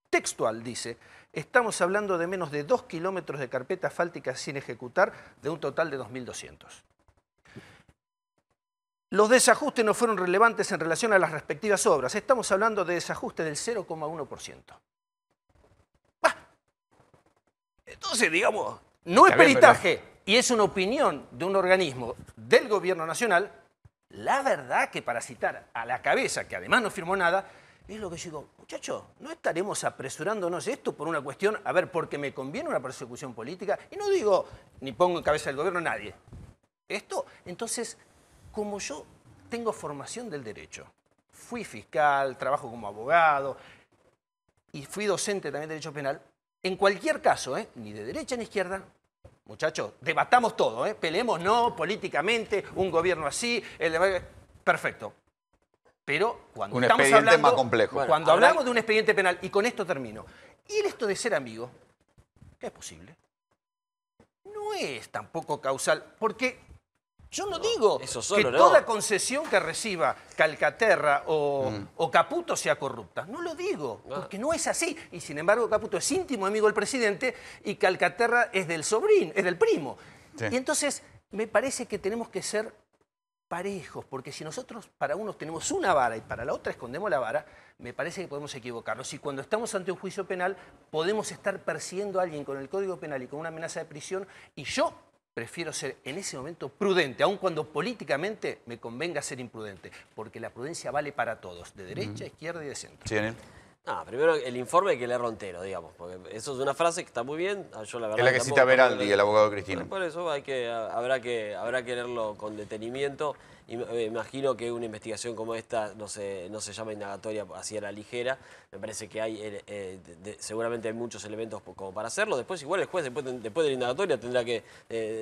textual dice... Estamos hablando de menos de 2 kilómetros de carpeta asfáltica sin ejecutar, de un total de 2.200. Los desajustes no fueron relevantes en relación a las respectivas obras. Estamos hablando de desajustes del 0,1%. Entonces, digamos, no es peritaje, y es una opinión de un organismo del Gobierno Nacional. La verdad que para citar a la cabeza, que además no firmó nada... Es lo que yo digo, muchachos, no estaremos apresurándonos esto por una cuestión, a ver, porque me conviene una persecución política, y no digo, ni pongo en cabeza del gobierno a nadie. Esto, entonces, como yo tengo formación del derecho, fui fiscal, trabajo como abogado, y fui docente también de derecho penal, en cualquier caso, ni de derecha ni izquierda, muchachos, debatamos todo, peleemos no, políticamente, un gobierno así, perfecto. Pero cuando hablamos de un expediente penal, y con esto termino, y esto de ser amigo, que es posible, no es tampoco causal, porque yo no digo toda concesión que reciba Calcaterra o Caputo sea corrupta. No lo digo, porque no es así. Y sin embargo, Caputo es íntimo amigo del presidente y Calcaterra es del sobrino, es del primo. Sí. Y entonces me parece que tenemos que ser parejos, porque si nosotros para unos tenemos una vara y para la otra escondemos la vara, me parece que podemos equivocarnos. Y cuando estamos ante un juicio penal, podemos estar persiguiendo a alguien con el Código Penal y con una amenaza de prisión, y yo prefiero ser en ese momento prudente, aun cuando políticamente me convenga ser imprudente, porque la prudencia vale para todos, de derecha, izquierda y de centro. Sí, Daniel. No, primero el informe que le erró entero, digamos, porque eso es una frase que está muy bien. Yo, la verdad, es la que cita Veraldi, el abogado Cristina. Por eso hay que, habrá que leerlo con detenimiento. Y me imagino que una investigación como esta no se llama indagatoria así a la ligera. Me parece que hay seguramente hay muchos elementos como para hacerlo. Después igual el juez después de la indagatoria tendrá que...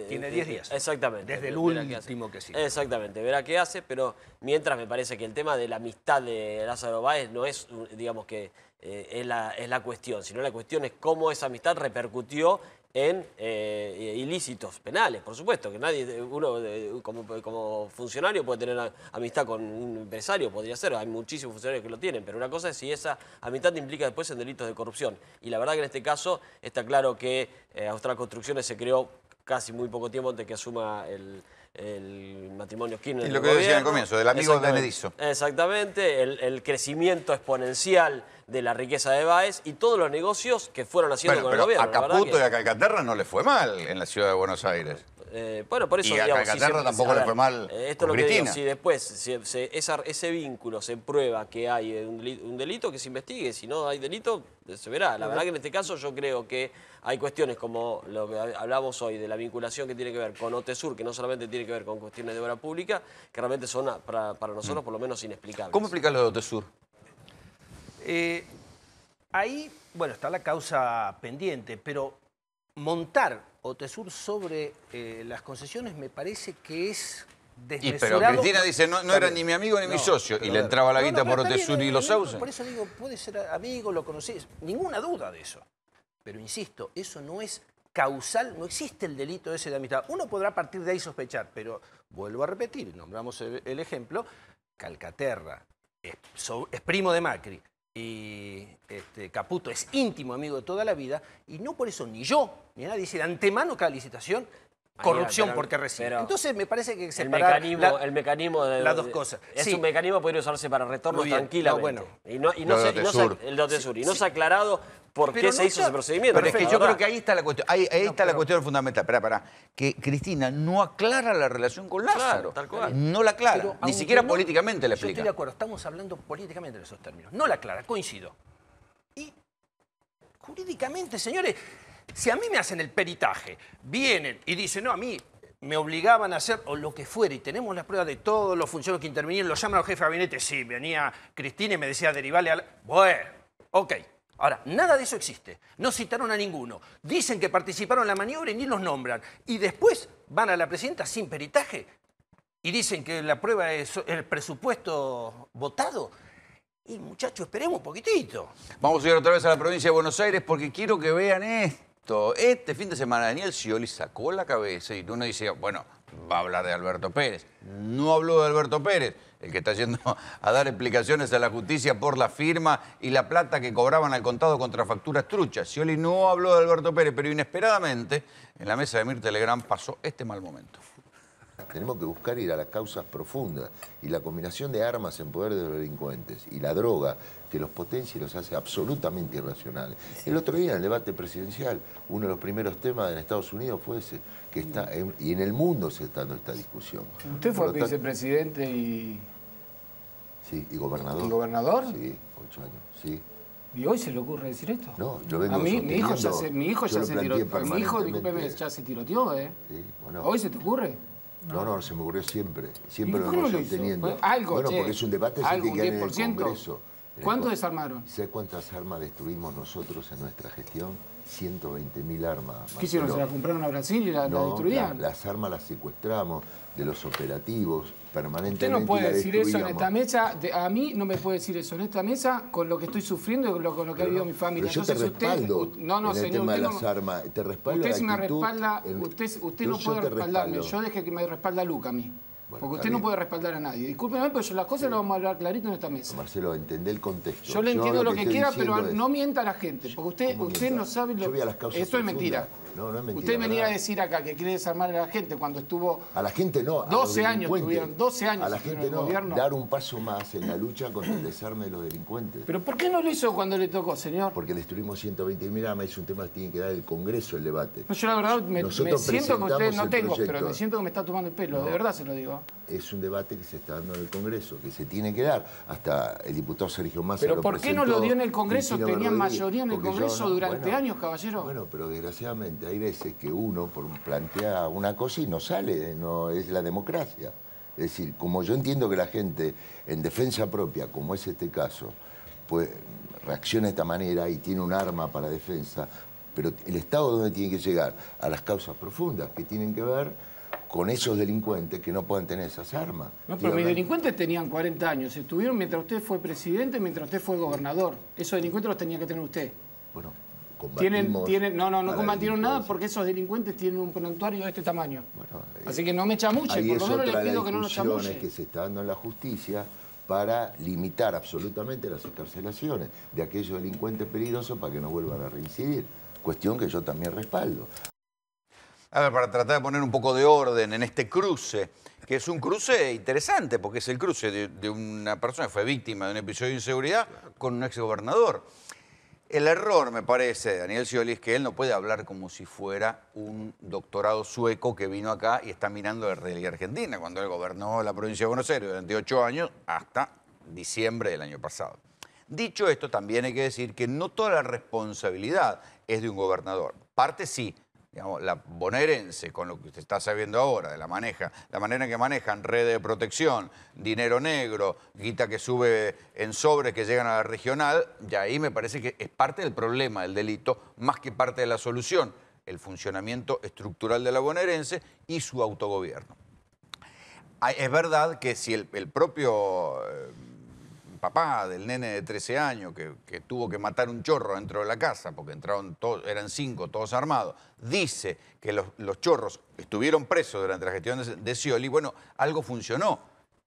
tiene 10 días. Exactamente. Desde el último que sí. Exactamente, verá qué hace, pero mientras me parece que el tema de la amistad de Lázaro Báez no es, digamos que... es la cuestión, sino la cuestión es cómo esa amistad repercutió en ilícitos penales, por supuesto, que nadie, uno como funcionario puede tener amistad con un empresario, podría ser, hay muchísimos funcionarios que lo tienen, pero una cosa es si esa amistad te implica después en delitos de corrupción. Y la verdad que en este caso está claro que Austral Construcciones se creó casi muy poco tiempo antes que asuma el matrimonio Kirchner. Y lo que decía al comienzo, del amigo de Benedizo. Exactamente, el crecimiento exponencial de la riqueza de Báez y todos los negocios que fueron haciendo con el gobierno. A Caputo y a Calcaterra no le fue mal en la ciudad de Buenos Aires. Bueno, por eso, y a Calcaterra tampoco le fue mal. Esto es lo que digo, si después ese vínculo se prueba que hay un delito, que se investigue, si no hay delito, se verá. La verdad que en este caso yo creo que hay cuestiones como lo que hablamos hoy, de la vinculación que tiene que ver con Hotesur, que no solamente tiene que ver con cuestiones de obra pública, que realmente son para nosotros por lo menos inexplicables. ¿Cómo explicar lo de Hotesur? Ahí, bueno, está la causa pendiente, pero montar Hotesur sobre las concesiones me parece que es desmesurado. Pero Cristina dice, no era ni mi amigo ni mi socio, y le entraba la guita por Hotesur y los sauces. Por eso digo, puede ser amigo, lo conocés, ninguna duda de eso. Pero insisto, eso no es causal, no existe el delito ese de amistad. Uno podrá a partir de ahí sospechar, pero vuelvo a repetir, nombramos el ejemplo, Calcaterra es primo de Macri. Y Caputo es íntimo amigo de toda la vida, y no por eso ni yo ni nadie dice de antemano cada licitación corrupción, porque recibe. Entonces me parece que separar el mecanismo de las dos cosas. Es un mecanismo que podría usarse para retornos tranquilamente. El de Hotesur. Y no se ha aclarado por qué se hizo ese procedimiento. Pero es que yo creo que ahí está la cuestión. Ahí está la cuestión fundamental. Pará. Que Cristina no aclara la relación con Lázaro. Tal cual. No la aclara. Ni siquiera políticamente la explica. Yo estoy de acuerdo. Estamos hablando políticamente de esos términos. No la aclara. Coincido. Y jurídicamente, señores... Si a mí me hacen el peritaje, vienen y dicen, no, a mí me obligaban a hacer o lo que fuera, y tenemos las pruebas de todos los funcionarios que intervinieron, lo llaman al jefe de gabinete, sí, venía Cristina y me decía, derivale a la... Bueno, ok. Ahora, nada de eso existe. No citaron a ninguno. Dicen que participaron en la maniobra y ni los nombran. Y después van a la presidenta sin peritaje y dicen que la prueba es el presupuesto votado. Y muchachos, esperemos un poquitito. Vamos a ir otra vez a la provincia de Buenos Aires porque quiero que vean esto. Este fin de semana Daniel Scioli sacó la cabeza y uno dice, bueno, va a hablar de Alberto Pérez. No habló de Alberto Pérez, el que está yendo a dar explicaciones a la justicia por la firma y la plata que cobraban al contado contra facturas truchas. Scioli no habló de Alberto Pérez, pero inesperadamente en la mesa de Mirta Legrand pasó este mal momento. Tenemos que buscar ir a las causas profundas y la combinación de armas en poder de los delincuentes y la droga que los potencia y los hace absolutamente irracionales. El otro día en el debate presidencial, uno de los primeros temas en Estados Unidos fue ese, que está y en el mundo se está dando esta discusión. ¿Usted fue vicepresidente y...? Sí, y gobernador. ¿Y gobernador? Sí, 8 años, sí. ¿Y hoy se le ocurre decir esto? No, yo vengo sosteniendo. Mi hijo ya se tiroteó, ¿eh? Sí, bueno. ¿Hoy se te ocurre? No, se me ocurrió siempre. Siempre lo vengo sosteniendo. Pues porque es un debate que queda en el Congreso. ¿Cuánto desarmaron? ¿Sabes cuántas armas destruimos nosotros en nuestra gestión? 120.000 armas. Marcelo. ¿Qué hicieron? ¿Se las compraron a Brasil y las destruían? Las armas las secuestramos de los operativos permanentemente. Usted no puede decir eso en esta mesa. A mí no me puede decir eso en esta mesa con lo que estoy sufriendo y con lo que ha vivido mi familia. Pero yo te respaldo en el tema de las armas. Te respaldo. Usted si me respalda, usted no puede respaldarme. Yo dejé que me respalda Luca a mí. Porque usted no puede respaldar a nadie. Discúlpeme, pero las cosas las vamos a hablar clarito en esta mesa. Marcelo, entendé el contexto. Yo le entiendo lo que quiera, pero no mienta a la gente. Porque usted no sabe lo que... Eso es mentira. No, no es mentira. Usted venía a decir acá que quiere desarmar a la gente cuando estuvo... A la gente no. 12 años tuvieron, 12 años. A la gente no, dar un paso más en la lucha contra el desarme de los delincuentes. ¿Pero por qué no lo hizo cuando le tocó, señor? Porque destruimos 120.000 AMIA, es un tema que tiene que dar el Congreso el debate. No, yo la verdad me siento que usted no tengo, proyecto, pero me siento que me está tomando el pelo, no, de verdad se lo digo. Es un debate que se está dando en el Congreso, que se tiene que dar. Hasta el diputado Sergio Massa lo presentó. ¿Pero por qué no lo dio en el Congreso? Tenían mayoría en el Congreso durante años, caballero. Bueno, pero desgraciadamente hay veces que uno plantea una cosa y no sale, no es la democracia. Es decir, como yo entiendo que la gente en defensa propia, como es este caso, pues reacciona de esta manera y tiene un arma para defensa, pero el Estado ¿dónde tiene que llegar? A las causas profundas que tienen que ver con esos delincuentes que no pueden tener esas armas. No, pero mis delincuentes tenían 40 años, estuvieron mientras usted fue presidente, mientras usted fue gobernador. Esos delincuentes los tenía que tener usted. Bueno, no combatieron nada porque esos delincuentes tienen un prontuario de este tamaño. Bueno, así que no me chamuche, por lo menos le pido que no nos chamuche. Es que se está dando en la justicia para limitar absolutamente las encarcelaciones de aquellos delincuentes peligrosos para que no vuelvan a reincidir. Cuestión que yo también respaldo. A ver, para tratar de poner un poco de orden en este cruce, que es un cruce interesante, porque es el cruce de una persona que fue víctima de un episodio de inseguridad con un exgobernador. El error, me parece, de Daniel Scioli es que él no puede hablar como si fuera un doctorado sueco que vino acá y está mirando la realidad argentina, cuando él gobernó la provincia de Buenos Aires durante 8 años hasta diciembre del año pasado. Dicho esto, también hay que decir que no toda la responsabilidad es de un gobernador. Parte sí. Digamos, la bonaerense, con lo que usted está sabiendo ahora, de la manera en que manejan redes de protección, dinero negro, guita que sube en sobres que llegan a la regional, y ahí me parece que es parte del problema del delito, más que parte de la solución, el funcionamiento estructural de la bonaerense y su autogobierno. Es verdad que si el propio papá del nene de 13 años que tuvo que matar un chorro dentro de la casa porque entraron todos, eran 5, todos armados, dice que los chorros estuvieron presos durante la gestión de Scioli, bueno, algo funcionó.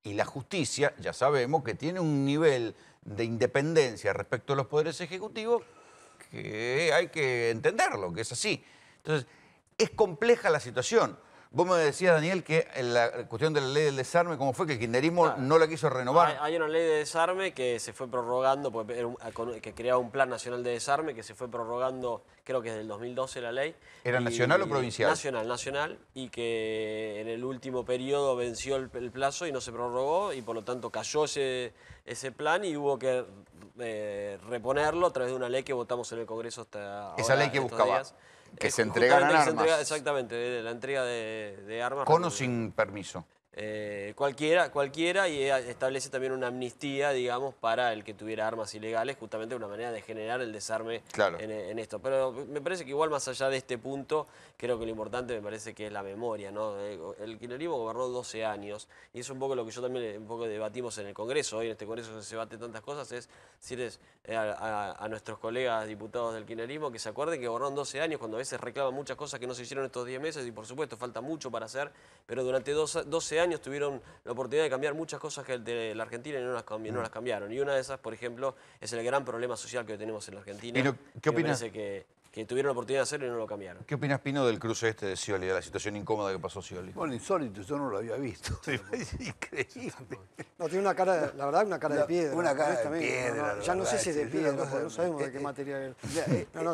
Y la justicia, ya sabemos, que tiene un nivel de independencia respecto a los poderes ejecutivos que hay que entenderlo, que es así. Entonces, es compleja la situación. Vos me decías, Daniel, que en la cuestión de la ley del desarme, ¿cómo fue? Que el kirchnerismo no la quiso renovar. Hay una ley de desarme que se fue prorrogando, que creaba un plan nacional de desarme, que se fue prorrogando, creo que desde el 2012 la ley. ¿Era nacional o provincial? Nacional, nacional, y que en el último periodo venció el plazo y no se prorrogó, y por lo tanto cayó ese plan y hubo que reponerlo a través de una ley que votamos en el Congreso hasta ahora. Esa ley que buscaba días. Que se entregaran armas. Exactamente, la entrega de armas. ¿Con o sin permiso? Cualquiera, y establece también una amnistía, digamos, para el que tuviera armas ilegales, justamente una manera de generar el desarme, claro, en esto. Pero me parece que igual, más allá de este punto, creo que lo importante me parece que es la memoria, ¿no? El kirchnerismo gobernó 12 años, y es un poco lo que yo también debatimos en el Congreso. Hoy en este Congreso se debate tantas cosas, es decirles a nuestros colegas diputados del kirchnerismo que se acuerden que gobernaron 12 años, cuando a veces reclaman muchas cosas que no se hicieron estos 10 meses, y por supuesto falta mucho para hacer, pero durante 12 años tuvieron la oportunidad de cambiar muchas cosas que de la Argentina y no las cambiaron. Y una de esas, por ejemplo, es el gran problema social que hoy tenemos en la Argentina. ¿Qué opinas? Que tuvieron la oportunidad de hacerlo y no lo cambiaron. ¿Qué opinas, Pino, del cruce este de Scioli, de la situación incómoda que pasó Scioli? Bueno, insólito, yo no lo había visto. Sí, increíble. No, tiene una cara, la verdad, una cara de piedra. Una cara de piedra. Ya no sé si es de piedra, no sabemos de qué material es.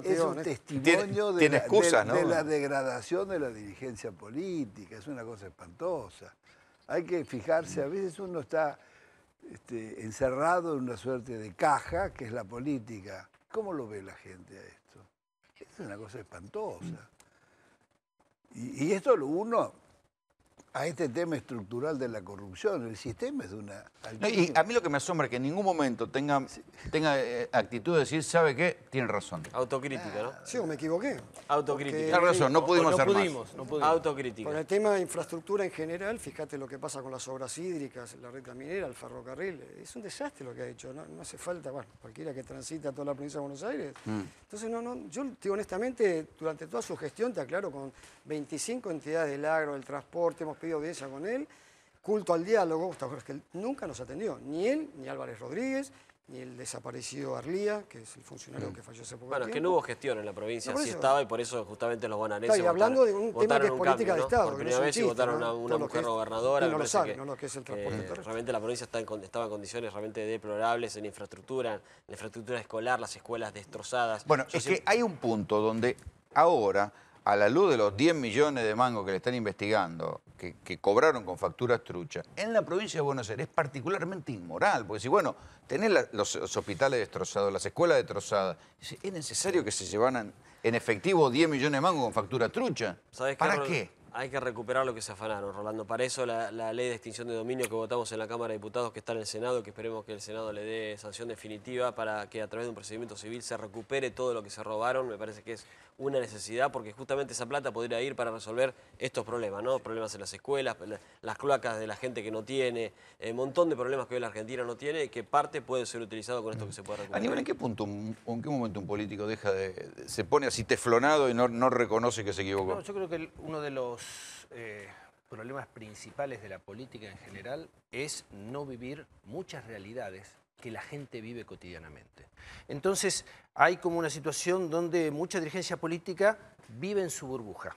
Es un testimonio de la degradación de la dirigencia política, es una cosa espantosa. Hay que fijarse, a veces uno está encerrado en una suerte de caja, que es la política. ¿Cómo lo ve la gente a esto? Es una cosa espantosa. Y esto lo uno a este tema estructural de la corrupción. El sistema es de una... No, y a mí lo que me asombra es que en ningún momento tenga actitud de decir, ¿sabe qué? Tiene razón. Autocrítica, ¿no? Sí, o me equivoqué. Autocrítica. Tiene razón, no pudimos hacer más. No pudimos. Autocrítica. Con el tema de infraestructura en general, fíjate lo que pasa con las obras hídricas, la red minera, el ferrocarril. Es un desastre lo que ha hecho. No hace falta, bueno, cualquiera que transita toda la provincia de Buenos Aires. Entonces, yo te digo, honestamente, durante toda su gestión, te aclaro, con 25 entidades del agro, del transporte, hemos pedido audiencia con él, culto al diálogo, que nunca nos atendió, ni él, ni Álvarez Rodríguez, ni el desaparecido Arlía, que es el funcionario que falleció hace poco tiempo. Bueno, es que no hubo gestión en la provincia, no, sí estaba, y por eso justamente los bonaerenses votaron. Hablando de un tema que es política de Estado. Por primera vez votaron a una mujer gobernadora. No lo saben, no lo que es el transporte terrestre. Realmente la provincia estaba en condiciones realmente deplorables en la infraestructura escolar, las escuelas destrozadas. Bueno, es que hay un punto donde ahora, a la luz de los 10 millones de mangos que le están investigando, que cobraron con facturas truchas, en la provincia de Buenos Aires es particularmente inmoral, porque si, bueno, tenés los hospitales destrozados, las escuelas destrozadas, ¿es necesario que se llevaran en efectivo 10 millones de mangos con factura trucha? ¿Para qué? Hay que recuperar lo que se afanaron, Rolando. Para eso la ley de extinción de dominio que votamos en la Cámara de Diputados, que está en el Senado, que esperemos que el Senado le dé sanción definitiva para que a través de un procedimiento civil se recupere todo lo que se robaron, me parece que es una necesidad, porque justamente esa plata podría ir para resolver estos problemas, ¿no? Problemas en las escuelas, las cloacas de la gente que no tiene, un montón de problemas que hoy la Argentina no tiene y que parte puede ser utilizado con esto que se puede recuperar. Aníbal, ¿en qué punto, en qué momento un político deja se pone así teflonado y no reconoce que se equivocó? No, yo creo que uno de los problemas principales de la política en general es no vivir muchas realidades que la gente vive cotidianamente. Entonces hay como una situación donde mucha dirigencia política vive en su burbuja.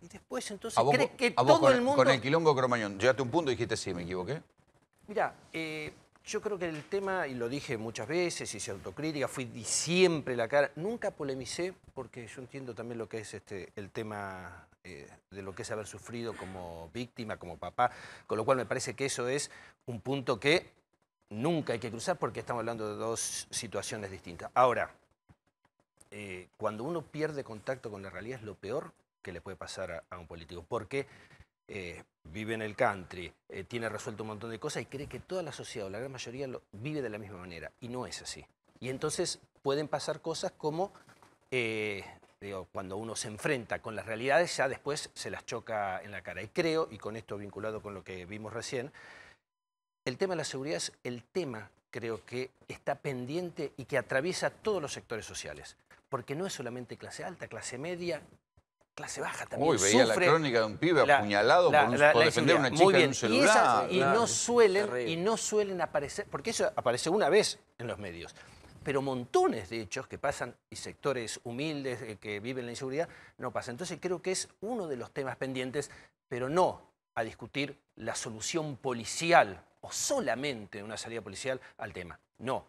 Y después entonces cree que todo el mundo... Con el quilombo de Cromañón, llegaste a un punto y dijiste sí, me equivoqué. Mirá, yo creo que el tema, y lo dije muchas veces, hice autocrítica, fui siempre la cara, nunca polemicé, porque yo entiendo también lo que es el tema... de lo que es haber sufrido como víctima, como papá, con lo cual me parece que eso es un punto que nunca hay que cruzar porque estamos hablando de dos situaciones distintas. Ahora, cuando uno pierde contacto con la realidad es lo peor que le puede pasar a un político, porque vive en el country, tiene resuelto un montón de cosas y cree que toda la sociedad o la gran mayoría vive de la misma manera, y no es así. Y entonces pueden pasar cosas como... digo, cuando uno se enfrenta con las realidades, ya después se las choca en la cara. Y creo, y con esto vinculado con lo que vimos recién, el tema de la seguridad es el tema, creo que está pendiente y que atraviesa todos los sectores sociales. Porque no es solamente clase alta, clase media, clase baja también. Uy, veía sufre la crónica de un pibe apuñalado por defender a una chica en un celular. Y no suelen aparecer, porque eso aparece una vez en los medios. Pero montones de hechos que pasan y sectores humildes que viven la inseguridad no pasan. Entonces creo que es uno de los temas pendientes, pero no a discutir la solución policial o solamente una salida policial al tema. No.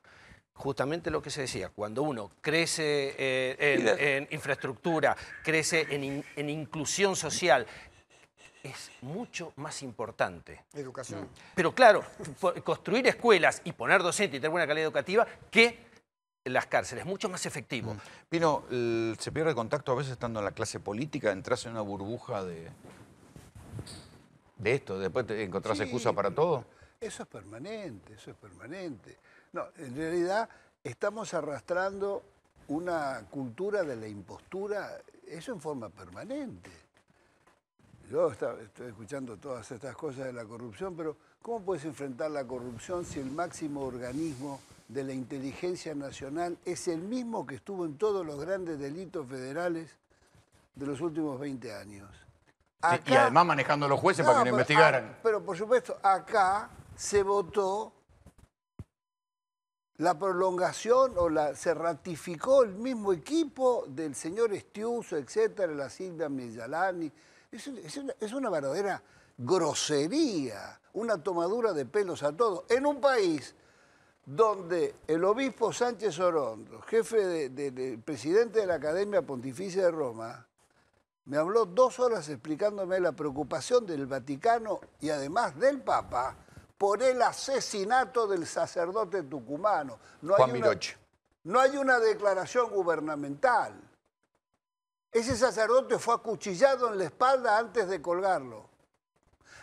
Justamente lo que se decía, cuando uno crece en infraestructura, crece en inclusión social, es mucho más importante. Educación. Pero claro, construir escuelas y poner docentes y tener buena calidad educativa que... las cárceles, mucho más efectivo. Pino, ¿se pierde contacto a veces estando en la clase política? ¿Entras en una burbuja de esto? ¿Después te encontrás excusa para todo? Eso es permanente, eso es permanente. No, en realidad estamos arrastrando una cultura de la impostura, eso en forma permanente. Yo estoy escuchando todas estas cosas de la corrupción, pero ¿cómo puedes enfrentar la corrupción si el máximo organismo de la inteligencia nacional es el mismo que estuvo en todos los grandes delitos federales de los últimos 20 años? Acá, y además manejando a los jueces para que lo investigaran. Pero por supuesto, acá se votó la prolongación se ratificó el mismo equipo del señor Estiuso, etcétera, la Silvia Miglialani. Es una verdadera grosería, una tomadura de pelos a todos. En un país donde el obispo Sánchez Orondo, jefe presidente de la Academia Pontificia de Roma, me habló 2 horas explicándome la preocupación del Vaticano y además del Papa por el asesinato del sacerdote tucumano. No hay una declaración gubernamental. Ese sacerdote fue acuchillado en la espalda antes de colgarlo.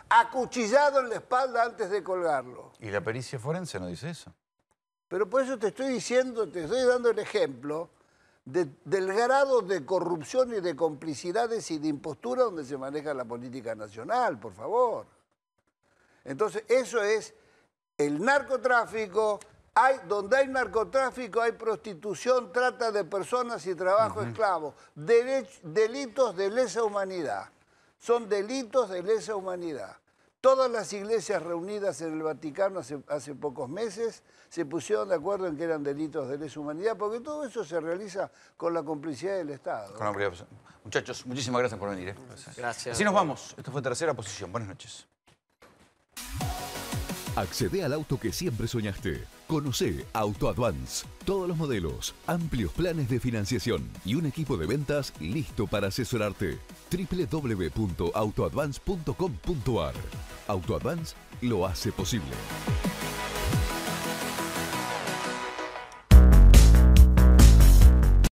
Acuchillado en la espalda antes de colgarlo. ¿Y la pericia forense no dice eso? Pero por eso te estoy diciendo, te estoy dando el ejemplo del grado de corrupción y de complicidades y de impostura donde se maneja la política nacional, por favor. Entonces, eso es el narcotráfico. Donde hay narcotráfico hay prostitución, trata de personas y trabajo esclavo. Delitos de lesa humanidad. Son delitos de lesa humanidad. Todas las iglesias reunidas en el Vaticano hace pocos meses se pusieron de acuerdo en que eran delitos de lesa humanidad, porque todo eso se realiza con la complicidad del Estado. Muchachos, muchísimas gracias por venir. Gracias. Así nos vamos. Esto fue Tercera Posición. Buenas noches. Accede al auto que siempre soñaste. Conoce Auto Advance. Todos los modelos, amplios planes de financiación y un equipo de ventas listo para asesorarte. www.autoadvance.com.ar. Auto Advance lo hace posible.